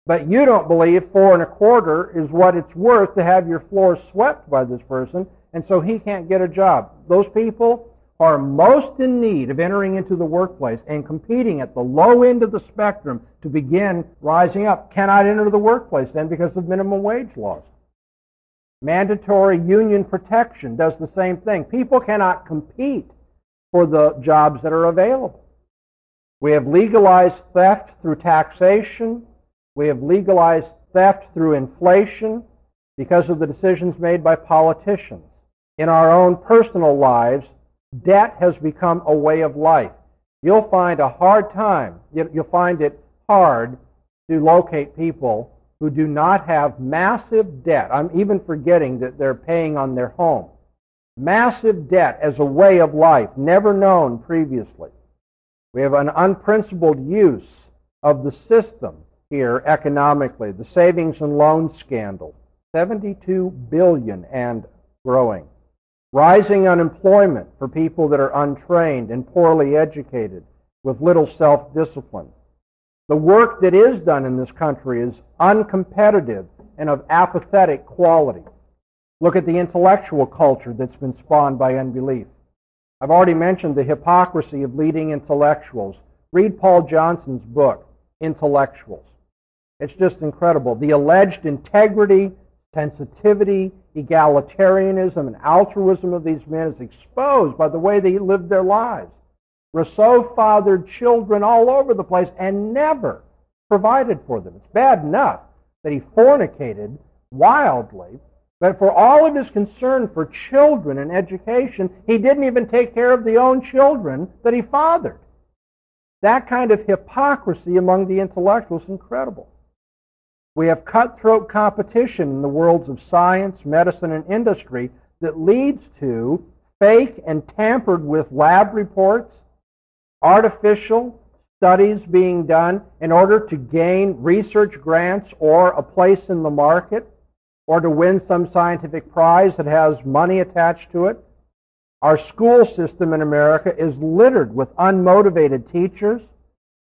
But you don't believe $4.25 is what it's worth to have your floor swept by this person, and so he can't get a job. Those people are most in need of entering into the workplace and competing at the low end of the spectrum to begin rising up, cannot enter the workplace then because of minimum wage laws. Mandatory union protection does the same thing. People cannot compete for the jobs that are available. We have legalized theft through taxation. We have legalized theft through inflation. because of the decisions made by politicians. In our own personal lives, debt has become a way of life. You'll find a hard time. You'll find it hard to locate people who do not have massive debt. I'm even forgetting that they're paying on their home. Massive debt as a way of life, never known previously. We have an unprincipled use of the system here economically, the savings and loan scandal, $72 billion and growing. Rising unemployment for people that are untrained and poorly educated with little self-discipline. The work that is done in this country is uncompetitive and of apathetic quality. Look at the intellectual culture that's been spawned by unbelief. I've already mentioned the hypocrisy of leading intellectuals. Read Paul Johnson's book, Intellectuals. It's just incredible. The alleged integrity, sensitivity, egalitarianism, and altruism of these men is exposed by the way they lived their lives. Rousseau fathered children all over the place and never provided for them. It's bad enough that he fornicated wildly, but for all of his concern for children and education, he didn't even take care of the own children that he fathered. That kind of hypocrisy among the intellectuals is incredible. We have cutthroat competition in the worlds of science, medicine, and industry that leads to fake and tampered with lab reports, artificial studies being done in order to gain research grants or a place in the market or to win some scientific prize that has money attached to it. Our school system in America is littered with unmotivated teachers,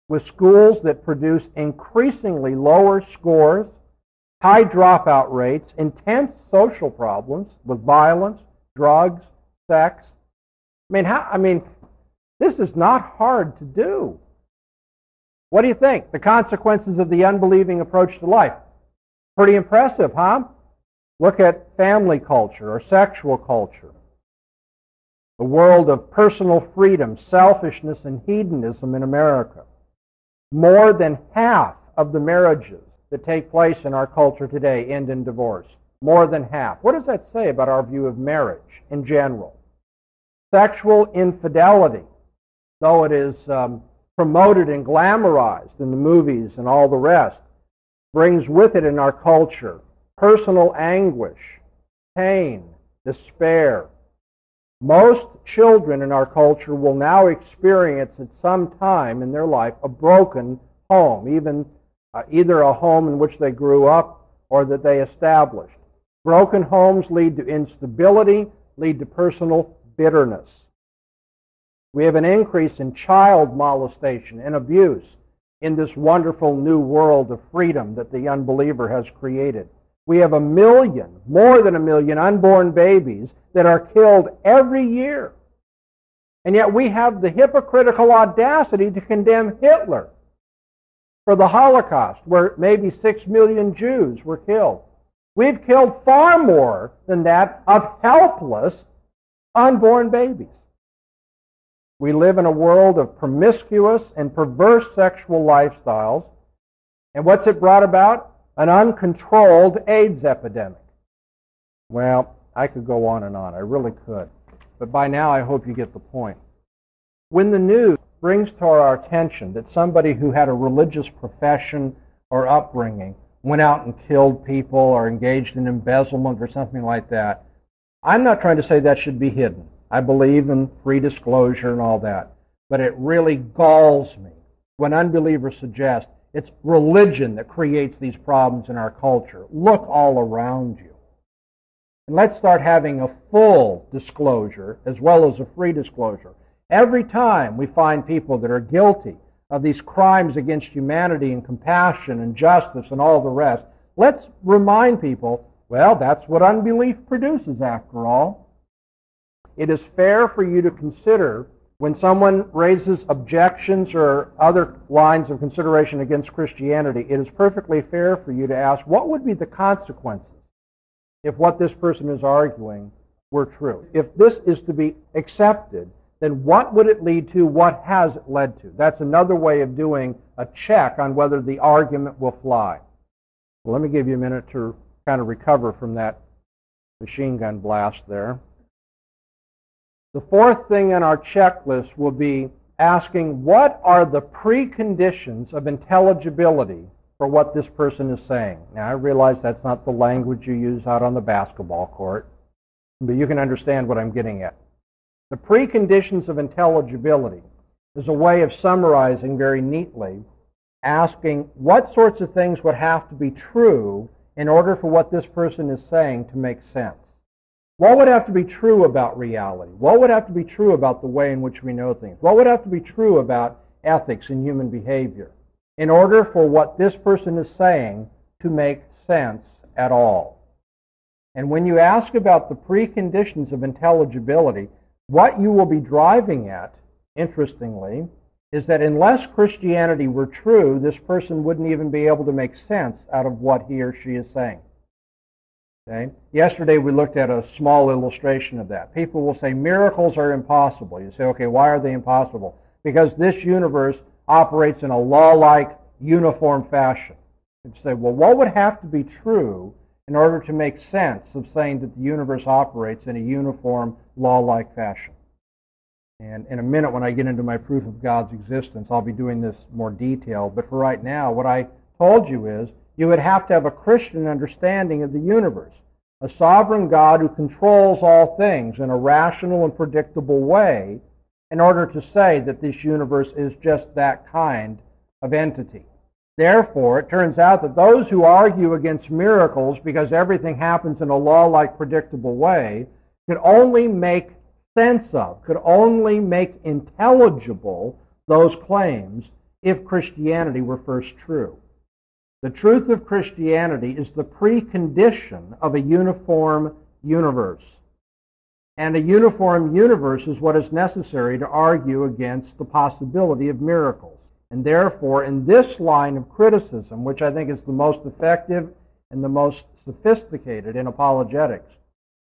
with schools that produce increasingly lower scores, high dropout rates, intense social problems with violence, drugs, sex. This is not hard to do. What do you think? The consequences of the unbelieving approach to life. Pretty impressive, huh? Look at family culture or sexual culture. The world of personal freedom, selfishness, and hedonism in America. More than half of the marriages that take place in our culture today end in divorce. More than half. What does that say about our view of marriage in general? Sexual infidelity, though it is promoted and glamorized in the movies and all the rest, brings with it in our culture personal anguish, pain, despair. Most children in our culture will now experience at some time in their life a broken home, either a home in which they grew up or that they established. Broken homes lead to instability, lead to personal bitterness. We have an increase in child molestation and abuse in this wonderful new world of freedom that the unbeliever has created. We have more than a million unborn babies that are killed every year. And yet we have the hypocritical audacity to condemn Hitler for the Holocaust, where maybe 6 million Jews were killed. We've killed far more than that of helpless unborn babies. We live in a world of promiscuous and perverse sexual lifestyles. And what's it brought about? An uncontrolled AIDS epidemic. Well, I could go on and on. I really could. But by now, I hope you get the point. When the news brings to our attention that somebody who had a religious profession or upbringing went out and killed people or engaged in embezzlement or something like that, I'm not trying to say that should be hidden. I believe in free disclosure and all that. But it really galls me when unbelievers suggest it's religion that creates these problems in our culture. Look all around you. And let's start having a full disclosure as well as a free disclosure. Every time we find people that are guilty of these crimes against humanity and compassion and justice and all the rest, let's remind people, well, that's what unbelief produces after all. It is fair for you to consider when someone raises objections or other lines of consideration against Christianity, it is perfectly fair for you to ask, what would be the consequences if what this person is arguing were true? If this is to be accepted, then what would it lead to? What has it led to? That's another way of doing a check on whether the argument will fly. Well, let me give you a minute to kind of recover from that machine gun blast there. The fourth thing in our checklist will be asking, what are the preconditions of intelligibility for what this person is saying? Now, I realize that's not the language you use out on the basketball court, but you can understand what I'm getting at. The preconditions of intelligibility is a way of summarizing very neatly, asking what sorts of things would have to be true in order for what this person is saying to make sense. What would have to be true about reality? What would have to be true about the way in which we know things? What would have to be true about ethics and human behavior in order for what this person is saying to make sense at all? And when you ask about the preconditions of intelligibility, what you will be driving at, interestingly, is that unless Christianity were true, this person wouldn't even be able to make sense out of what he or she is saying. Okay? Yesterday we looked at a small illustration of that. People will say miracles are impossible. You say, okay, why are they impossible? Because this universe operates in a law-like, uniform fashion. You say, well, what would have to be true in order to make sense of saying that the universe operates in a uniform, law-like fashion? And in a minute, when I get into my proof of God's existence, I'll be doing this more detail. But for right now, what I told you is you would have to have a Christian understanding of the universe, a sovereign God who controls all things in a rational and predictable way in order to say that this universe is just that kind of entity. Therefore, it turns out that those who argue against miracles because everything happens in a law-like, predictable way could only make sense of, could only make intelligible those claims if Christianity were first true. The truth of Christianity is the precondition of a uniform universe. And a uniform universe is what is necessary to argue against the possibility of miracles. And therefore, in this line of criticism, which I think is the most effective and the most sophisticated in apologetics,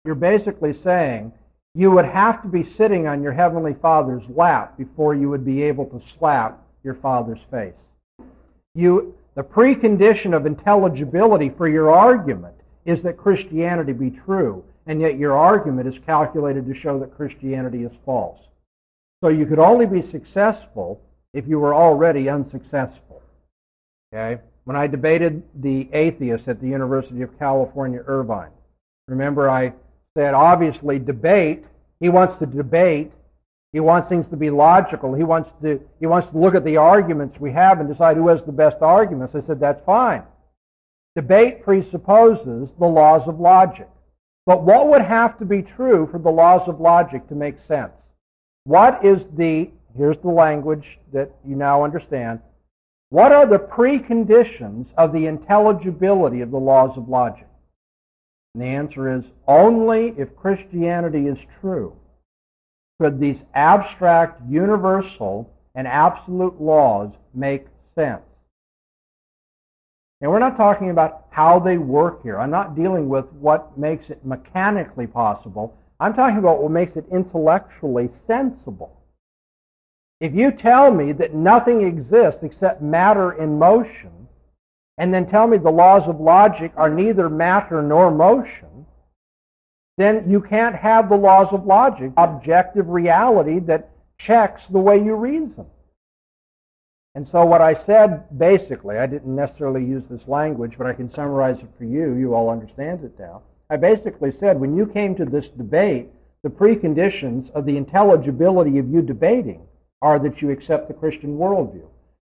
you're basically saying you would have to be sitting on your Heavenly Father's lap before you would be able to slap your Father's face. The precondition of intelligibility for your argument is that Christianity be true, and yet your argument is calculated to show that Christianity is false. So you could only be successful if you were already unsuccessful. Okay? When I debated the atheists at the University of California, Irvine, remember I said, obviously, debate, he wants to debate, he wants things to be logical, he wants to look at the arguments we have and decide who has the best arguments. I said, that's fine. Debate presupposes the laws of logic. But what would have to be true for the laws of logic to make sense? What is the, here's the language that you now understand, what are the preconditions of the intelligibility of the laws of logic? And the answer is, only if Christianity is true could these abstract, universal, and absolute laws make sense. And we're not talking about how they work here. I'm not dealing with what makes it mechanically possible. I'm talking about what makes it intellectually sensible. If you tell me that nothing exists except matter in motion, and then tell me the laws of logic are neither matter nor motion, then you can't have the laws of logic, objective reality that checks the way you reason. And so what I said, basically, I didn't necessarily use this language, but I can summarize it for you. You all understand it now. I basically said, when you came to this debate, the preconditions of the intelligibility of you debating are that you accept the Christian worldview.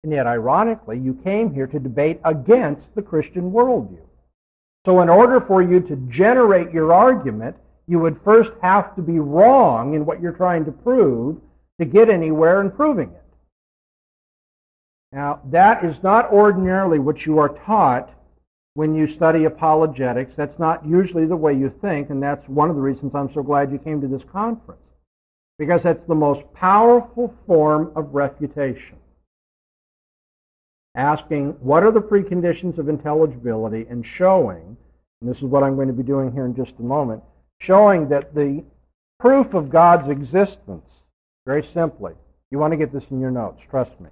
And yet, ironically, you came here to debate against the Christian worldview. So in order for you to generate your argument, you would first have to be wrong in what you're trying to prove to get anywhere in proving it. Now, that is not ordinarily what you are taught when you study apologetics. That's not usually the way you think, and that's one of the reasons I'm so glad you came to this conference, because that's the most powerful form of refutation. Asking what are the preconditions of intelligibility and showing, and this is what I'm going to be doing here in just a moment, showing that the proof of God's existence, very simply, you want to get this in your notes, trust me,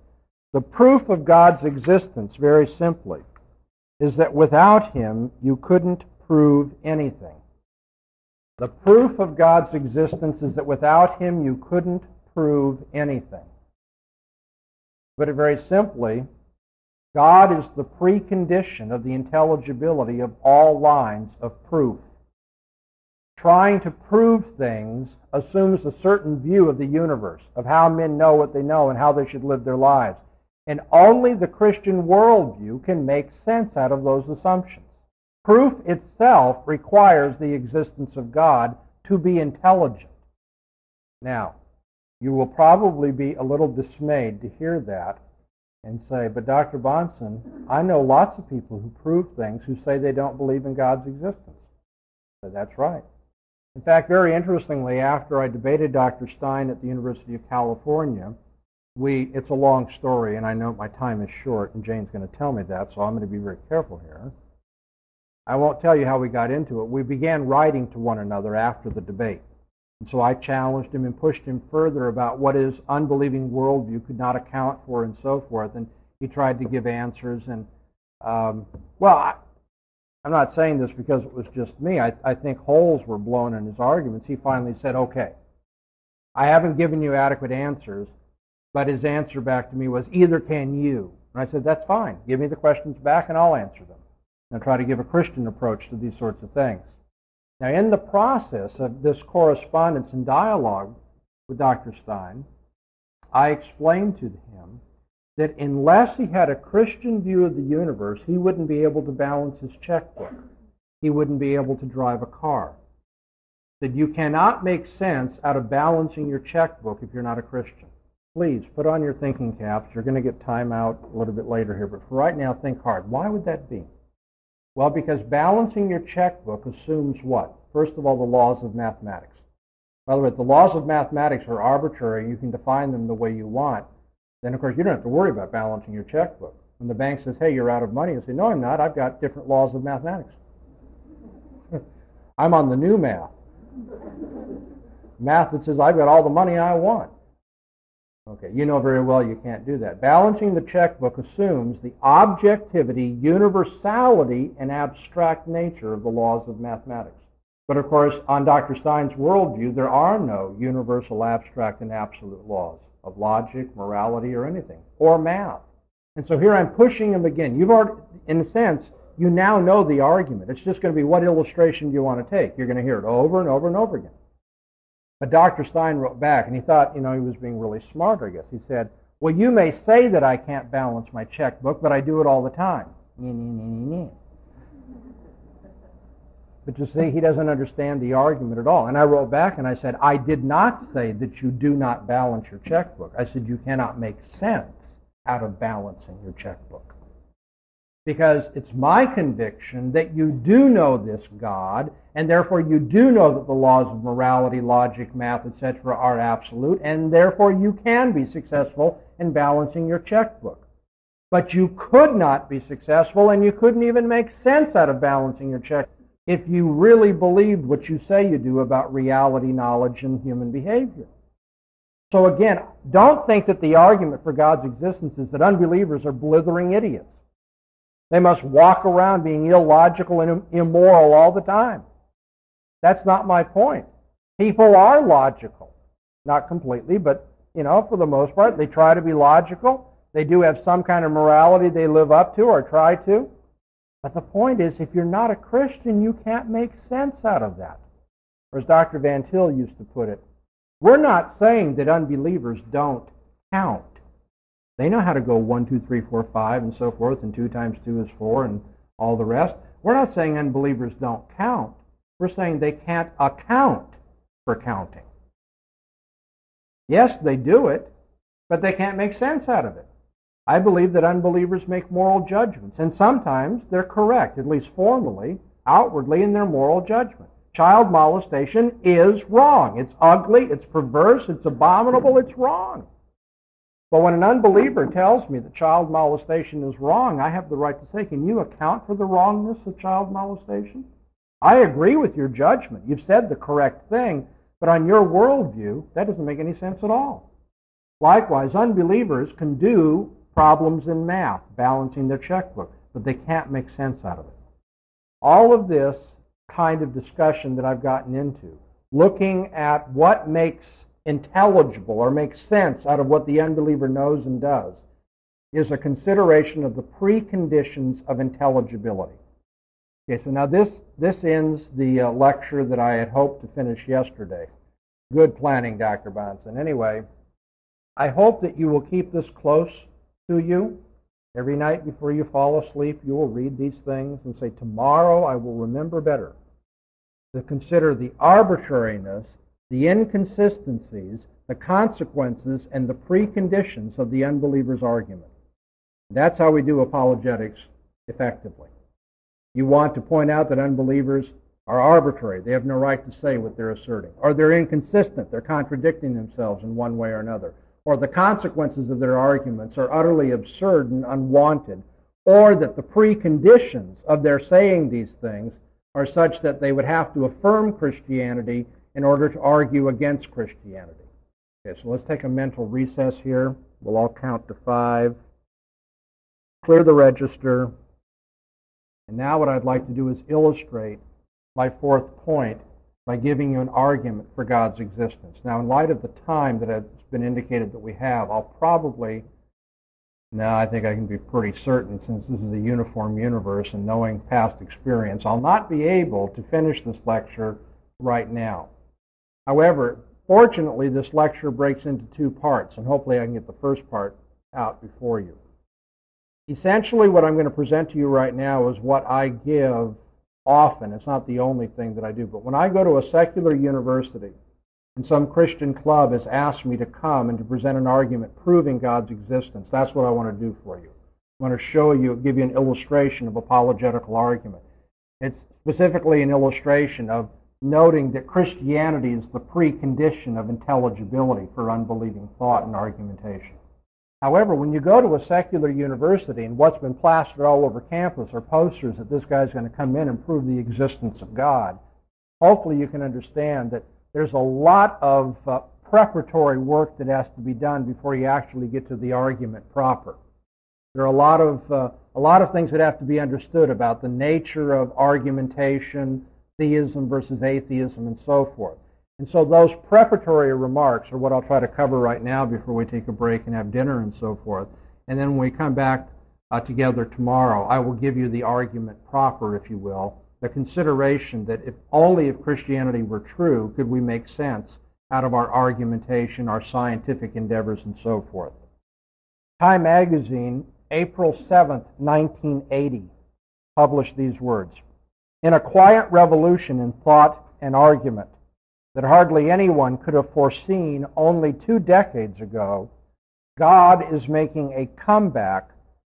the proof of God's existence, very simply, is that without Him you couldn't prove anything. The proof of God's existence is that without him you couldn't prove anything. Put it very simply, God is the precondition of the intelligibility of all lines of proof. Trying to prove things assumes a certain view of the universe, of how men know what they know and how they should live their lives. And only the Christian worldview can make sense out of those assumptions. Proof itself requires the existence of God to be intelligent. Now, you will probably be a little dismayed to hear that and say, but Dr. Bahnsen, I know lots of people who prove things who say they don't believe in God's existence. So that's right. In fact, very interestingly, after I debated Dr. Stein at the University of California, it's a long story, and I know my time is short, and Jane's going to tell me that, so I'm going to be very careful here. I won't tell you how we got into it. We began writing to one another after the debate. And so I challenged him and pushed him further about what his unbelieving worldview could not account for and so forth. And he tried to give answers. And, I'm not saying this because it was just me. I think holes were blown in his arguments. He finally said, okay, I haven't given you adequate answers. But his answer back to me was, either can you. And I said, that's fine. Give me the questions back and I'll answer them. And try to give a Christian approach to these sorts of things. Now, in the process of this correspondence and dialogue with Dr. Stein, I explained to him that unless he had a Christian view of the universe, he wouldn't be able to balance his checkbook. He wouldn't be able to drive a car. That you cannot make sense out of balancing your checkbook if you're not a Christian. Please, put on your thinking caps. You're going to get time out a little bit later here, but for right now, think hard. Why would that be? Well, because balancing your checkbook assumes what? First of all, the laws of mathematics. By the way, if the laws of mathematics are arbitrary, you can define them the way you want. Then, of course, you don't have to worry about balancing your checkbook. When the bank says, hey, you're out of money, you say, no, I'm not. I've got different laws of mathematics. I'm on the new math. Math that says, I've got all the money I want. Okay, you know very well you can't do that. Balancing the checkbook assumes the objectivity, universality, and abstract nature of the laws of mathematics. But of course, on Dr. Stein's worldview, there are no universal, abstract, and absolute laws of logic, morality, or anything, or math. And so here I'm pushing him again. You've already, in a sense, you now know the argument. It's just going to be, what illustration do you want to take? You're going to hear it over and over and over again. But Dr. Stein wrote back, and he thought, he was being really smart, I guess. He said, well, you may say that I can't balance my checkbook, but I do it all the time. But you see, he doesn't understand the argument at all. And I wrote back, and I said, I did not say that you do not balance your checkbook. I said, you cannot make sense out of balancing your checkbook. Because it's my conviction that you do know this God, and therefore you do know that the laws of morality, logic, math, etc. are absolute, and therefore you can be successful in balancing your checkbook. But you could not be successful, and you couldn't even make sense out of balancing your checkbook if you really believed what you say you do about reality, knowledge, and human behavior. So again, don't think that the argument for God's existence is that unbelievers are blithering idiots. They must walk around being illogical and immoral all the time. That's not my point. People are logical. Not completely, but, for the most part, they try to be logical. They do have some kind of morality they live up to or try to. But the point is, if you're not a Christian, you can't make sense out of that. Or as Dr. Van Til used to put it, we're not saying that unbelievers don't count. They know how to go 1, 2, 3, 4, 5, and so forth, and 2 times 2 is 4, and all the rest. We're not saying unbelievers don't count. We're saying they can't account for counting. Yes, they do it, but they can't make sense out of it. I believe that unbelievers make moral judgments, and sometimes they're correct, at least formally, outwardly in their moral judgment. Child molestation is wrong. It's ugly, it's perverse, it's abominable, it's wrong. But when an unbeliever tells me that child molestation is wrong, I have the right to say, can you account for the wrongness of child molestation? I agree with your judgment. You've said the correct thing, but on your worldview, that doesn't make any sense at all. Likewise, unbelievers can do problems in math, balancing their checkbook, but they can't make sense out of it. All of this kind of discussion that I've gotten into, looking at what makes intelligible or makes sense out of what the unbeliever knows and does, is a consideration of the preconditions of intelligibility. Okay, so now this ends the lecture that I had hoped to finish yesterday. Good planning, Dr. Bahnsen. Anyway, I hope that you will keep this close to you. Every night before you fall asleep, you will read these things and say, tomorrow I will remember better. To consider the arbitrariness, the inconsistencies, the consequences, and the preconditions of the unbeliever's argument. That's how we do apologetics effectively. You want to point out that unbelievers are arbitrary. They have no right to say what they're asserting. Or they're inconsistent. They're contradicting themselves in one way or another. Or the consequences of their arguments are utterly absurd and unwanted. Or that the preconditions of their saying these things are such that they would have to affirm Christianity in order to argue against Christianity. Okay, so let's take a mental recess here. We'll all count to 5. Clear the register. And now what I'd like to do is illustrate my fourth point by giving you an argument for God's existence. Now, in light of the time that has been indicated that we have, I'll probably, now I think I can be pretty certain, since this is a uniform universe and knowing past experience, I'll not be able to finish this lecture right now. However, fortunately, this lecture breaks into 2 parts, and hopefully I can get the first part out before you. Essentially, what I'm going to present to you right now is what I give often. It's not the only thing that I do, but when I go to a secular university and some Christian club has asked me to come and to present an argument proving God's existence, that's what I want to do for you. I want to show you, give you an illustration of apologetical argument. It's specifically an illustration of noting that Christianity is the precondition of intelligibility for unbelieving thought and argumentation. However, when you go to a secular university and what's been plastered all over campus are posters that this guy's going to come in and prove the existence of God, hopefully you can understand that there's a lot of preparatory work that has to be done before you actually get to the argument proper. There are a lot of things that have to be understood about the nature of argumentation, theism versus atheism, and so forth. And so those preparatory remarks are what I'll try to cover right now before we take a break and have dinner and so forth. And then when we come back together tomorrow, I will give you the argument proper, if you will, the consideration that only if Christianity were true could we make sense out of our argumentation, our scientific endeavors, and so forth. Time magazine, April 7th, 1980, published these words. In a quiet revolution in thought and argument, that hardly anyone could have foreseen only 2 decades ago, God is making a comeback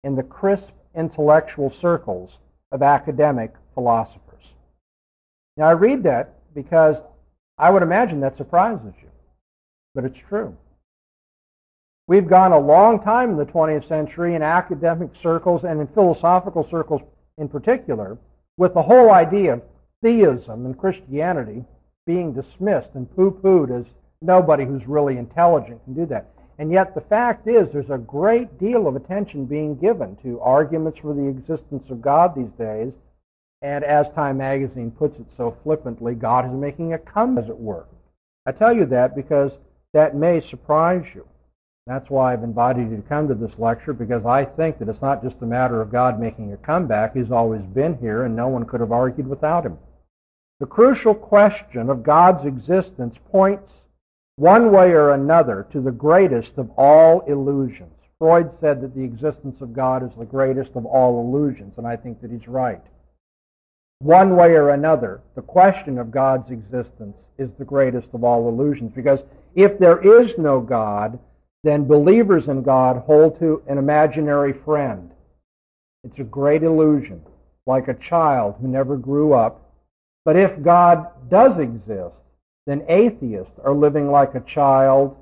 in the crisp intellectual circles of academic philosophers. Now, I read that because I would imagine that surprises you, but it's true. We've gone a long time in the 20th century in academic circles and in philosophical circles in particular with the whole idea of theism and Christianity being dismissed and poo-pooed as nobody who's really intelligent can do that. And yet the fact is there's a great deal of attention being given to arguments for the existence of God these days, and as Time magazine puts it so flippantly, God is making a comeback, as it were. I tell you that because that may surprise you. That's why I've invited you to come to this lecture, because I think that it's not just a matter of God making a comeback. He's always been here, and no one could have argued without him. The crucial question of God's existence points one way or another to the greatest of all illusions. Freud said that the existence of God is the greatest of all illusions, and I think that he's right. One way or another, the question of God's existence is the greatest of all illusions, because if there is no God, then believers in God hold to an imaginary friend. It's a great illusion, like a child who never grew up. But if God does exist, then atheists are living like a child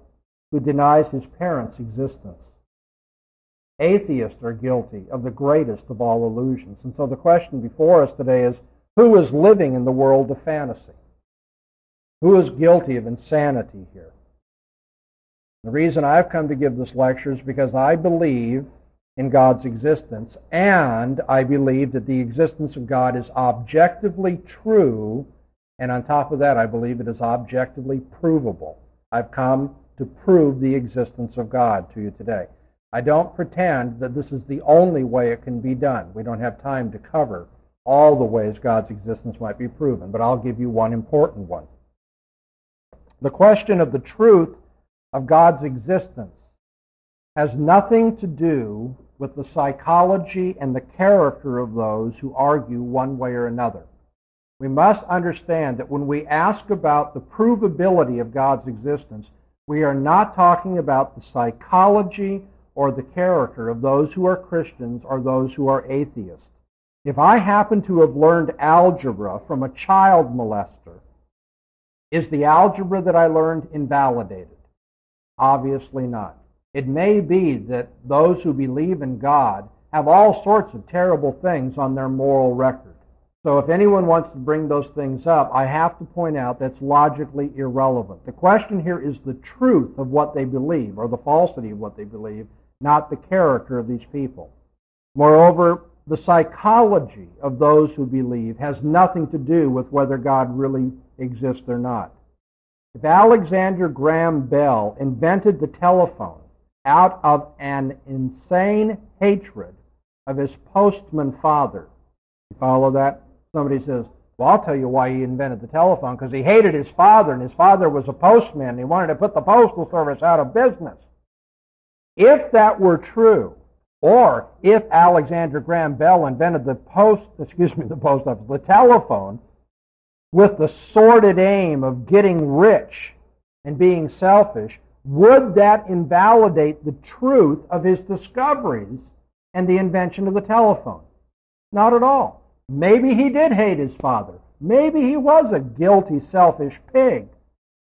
who denies his parents' existence. Atheists are guilty of the greatest of all illusions. And so the question before us today is, who is living in the world of fantasy? Who is guilty of insanity here? The reason I've come to give this lecture is because I believe in God's existence, and I believe that the existence of God is objectively true, and on top of that, I believe it is objectively provable. I've come to prove the existence of God to you today. I don't pretend that this is the only way it can be done. We don't have time to cover all the ways God's existence might be proven, but I'll give you one important one. The question of the truth of God's existence has nothing to do with the psychology and the character of those who argue one way or another. We must understand that when we ask about the provability of God's existence, we are not talking about the psychology or the character of those who are Christians or those who are atheists. If I happen to have learned algebra from a child molester, is the algebra that I learned invalidated? Obviously not. It may be that those who believe in God have all sorts of terrible things on their moral record. So if anyone wants to bring those things up, I have to point out that's logically irrelevant. The question here is the truth of what they believe, or the falsity of what they believe, not the character of these people. Moreover, the psychology of those who believe has nothing to do with whether God really exists or not. If Alexander Graham Bell invented the telephone out of an insane hatred of his postman father, you follow that? Somebody says, well, I'll tell you why he invented the telephone, because he hated his father, and his father was a postman, and he wanted to put the postal service out of business. If that were true, or if Alexander Graham Bell invented the telephone, with the sordid aim of getting rich and being selfish, would that invalidate the truth of his discoveries and the invention of the telephone? Not at all. Maybe he did hate his father. Maybe he was a guilty, selfish pig.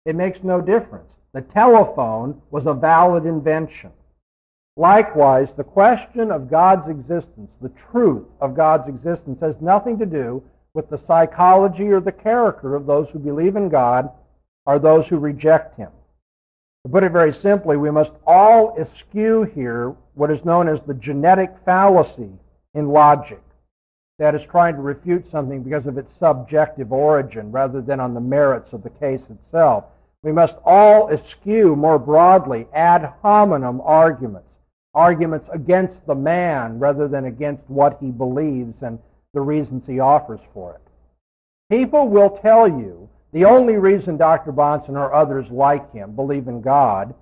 It makes no difference. The telephone was a valid invention. Likewise, the question of God's existence, the truth of God's existence, has nothing to do with the psychology or the character of those who believe in God or those who reject him. To put it very simply, we must all eschew here what is known as the genetic fallacy in logic. That is, trying to refute something because of its subjective origin rather than on the merits of the case itself. We must all eschew, more broadly, ad hominem arguments, arguments against the man rather than against what he believes and the reasons he offers for it. People will tell you the only reason Dr. Bahnsen or others like him believe in God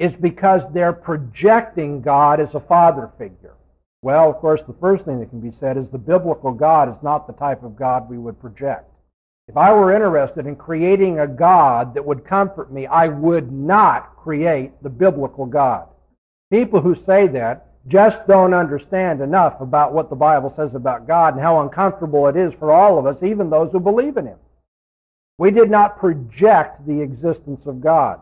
is because they're projecting God as a father figure. Well, of course, the first thing that can be said is the biblical God is not the type of God we would project. If I were interested in creating a God that would comfort me, I would not create the biblical God. People who say that just don't understand enough about what the Bible says about God and how uncomfortable it is for all of us, even those who believe in him. We did not project the existence of God.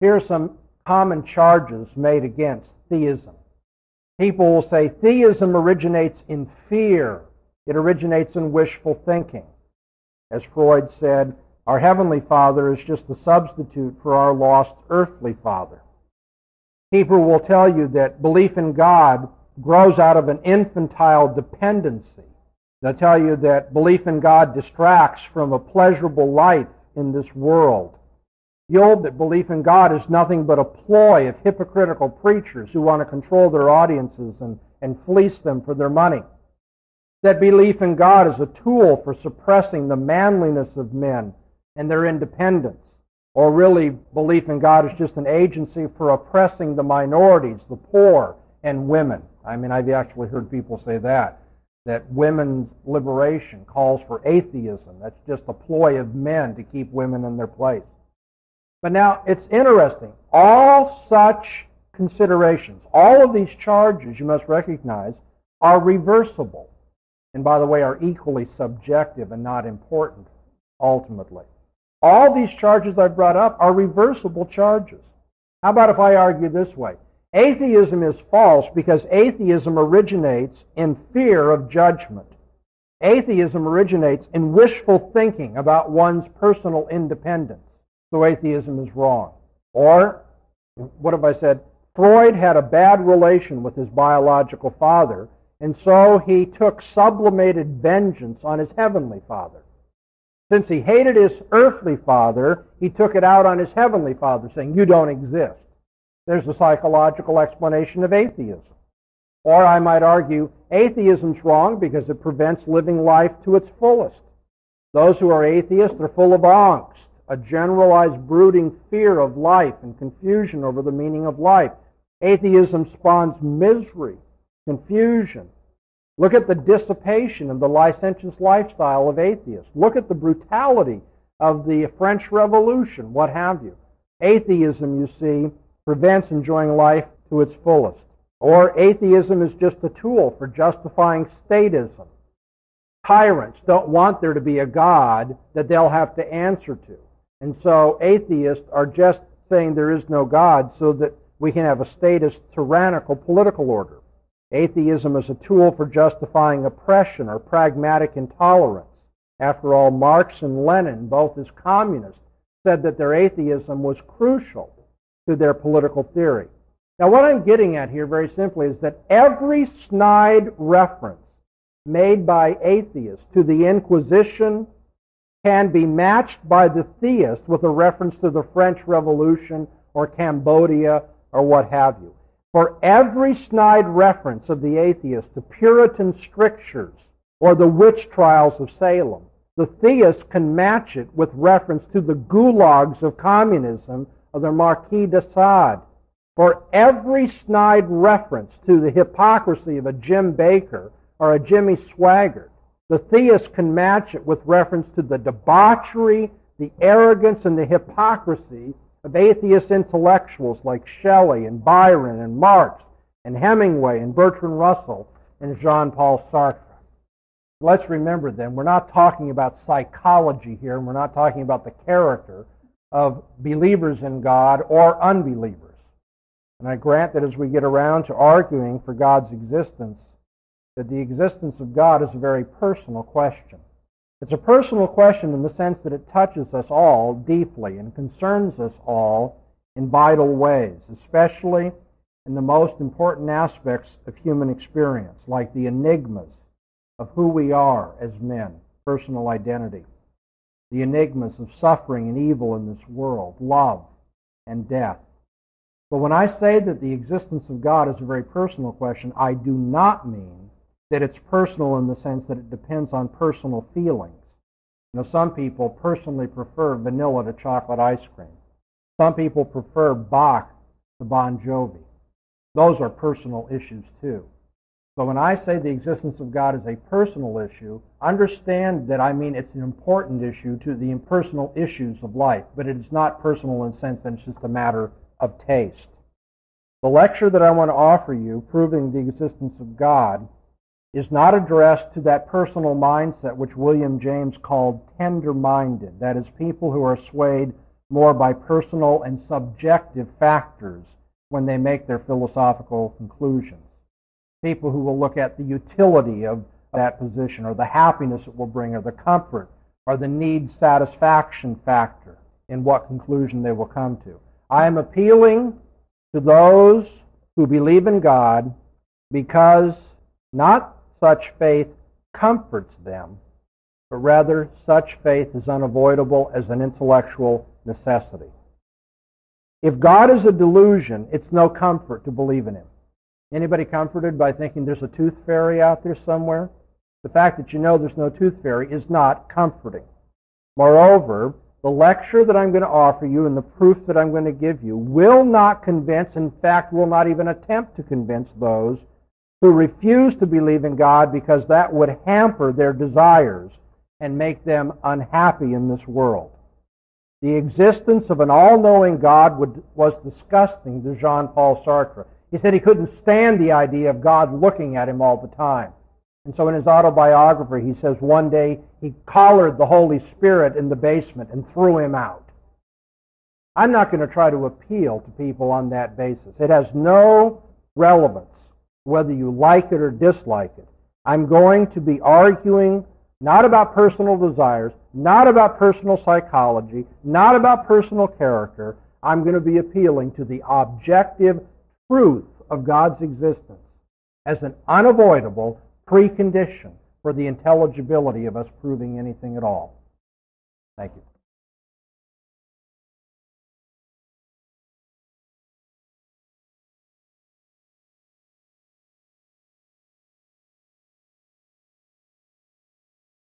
Here are some common charges made against theism. People will say theism originates in fear. It originates in wishful thinking. As Freud said, our Heavenly Father is just a substitute for our lost earthly father. People will tell you that belief in God grows out of an infantile dependency. They'll tell you that belief in God distracts from a pleasurable life in this world. You'll that belief in God is nothing but a ploy of hypocritical preachers who want to control their audiences and fleece them for their money. That belief in God is a tool for suppressing the manliness of men and their independence. Or really, belief in God is just an agency for oppressing the minorities, the poor, and women. I mean, I've actually heard people say that women's liberation calls for atheism. That's just a ploy of men to keep women in their place. But now, it's interesting. All such considerations, all of these charges, you must recognize, are reversible. And by the way, are equally subjective and not important, ultimately. All these charges I've brought up are reversible charges. How about if I argue this way? Atheism is false because atheism originates in fear of judgment. Atheism originates in wishful thinking about one's personal independence. So atheism is wrong. Or, what if I said, Freud had a bad relation with his biological father, and so he took sublimated vengeance on his heavenly father. Since he hated his earthly father, he took it out on his heavenly father, saying, you don't exist. There's the psychological explanation of atheism. Or I might argue, atheism's wrong because it prevents living life to its fullest. Those who are atheists are full of angst, a generalized brooding fear of life and confusion over the meaning of life. Atheism spawns misery, confusion. Look at the dissipation and the licentious lifestyle of atheists. Look at the brutality of the French Revolution, what have you. Atheism, you see, prevents enjoying life to its fullest. Or atheism is just a tool for justifying statism. Tyrants don't want there to be a God that they'll have to answer to. And so atheists are just saying there is no God so that we can have a statist, tyrannical political order. Atheism is a tool for justifying oppression or pragmatic intolerance. After all, Marx and Lenin, both as communists, said that their atheism was crucial to their political theory. Now, what I'm getting at here very simply is that every snide reference made by atheists to the Inquisition can be matched by the theist with a reference to the French Revolution or Cambodia or what have you. For every snide reference of the atheist, the Puritan strictures or the witch trials of Salem, the theist can match it with reference to the gulags of communism of the Marquis de Sade. For every snide reference to the hypocrisy of a Jim Baker or a Jimmy Swaggart, the theist can match it with reference to the debauchery, the arrogance, and the hypocrisy of atheist intellectuals like Shelley and Byron and Marx and Hemingway and Bertrand Russell and Jean-Paul Sartre. Let's remember then, we're not talking about psychology here, and we're not talking about the character of believers in God or unbelievers. And I grant that as we get around to arguing for God's existence, that the existence of God is a very personal question. It's a personal question in the sense that it touches us all deeply and concerns us all in vital ways, especially in the most important aspects of human experience, like the enigmas of who we are as men, personal identity, the enigmas of suffering and evil in this world, love and death. But when I say that the existence of God is a very personal question, I do not mean that it's personal in the sense that it depends on personal feelings. You know, some people personally prefer vanilla to chocolate ice cream. Some people prefer Bach to Bon Jovi. Those are personal issues too. So when I say the existence of God is a personal issue, understand that I mean it's an important issue to the impersonal issues of life, but it is not personal in the sense that it's just a matter of taste. The lecture that I want to offer you, Proving the Existence of God, is not addressed to that personal mindset which William James called tender-minded, that is, people who are swayed more by personal and subjective factors when they make their philosophical conclusions, people who will look at the utility of that position or the happiness it will bring or the comfort or the need-satisfaction factor in what conclusion they will come to. I am appealing to those who believe in God because not such faith comforts them, but rather such faith is unavoidable as an intellectual necessity. If God is a delusion, it's no comfort to believe in him. Anybody comforted by thinking there's a tooth fairy out there somewhere? The fact that you know there's no tooth fairy is not comforting. Moreover, the lecture that I'm going to offer you and the proof that I'm going to give you will not convince, in fact, will not even attempt to convince those who refuse to believe in God because that would hamper their desires and make them unhappy in this world. The existence of an all-knowing God was disgusting to Jean-Paul Sartre. He said he couldn't stand the idea of God looking at him all the time. And so in his autobiography, he says one day he collared the Holy Spirit in the basement and threw him out. I'm not going to try to appeal to people on that basis. It has no relevance, whether you like it or dislike it. I'm going to be arguing not about personal desires, not about personal psychology, not about personal character. I'm going to be appealing to the objective truth of God's existence as an unavoidable precondition for the intelligibility of us proving anything at all. Thank you.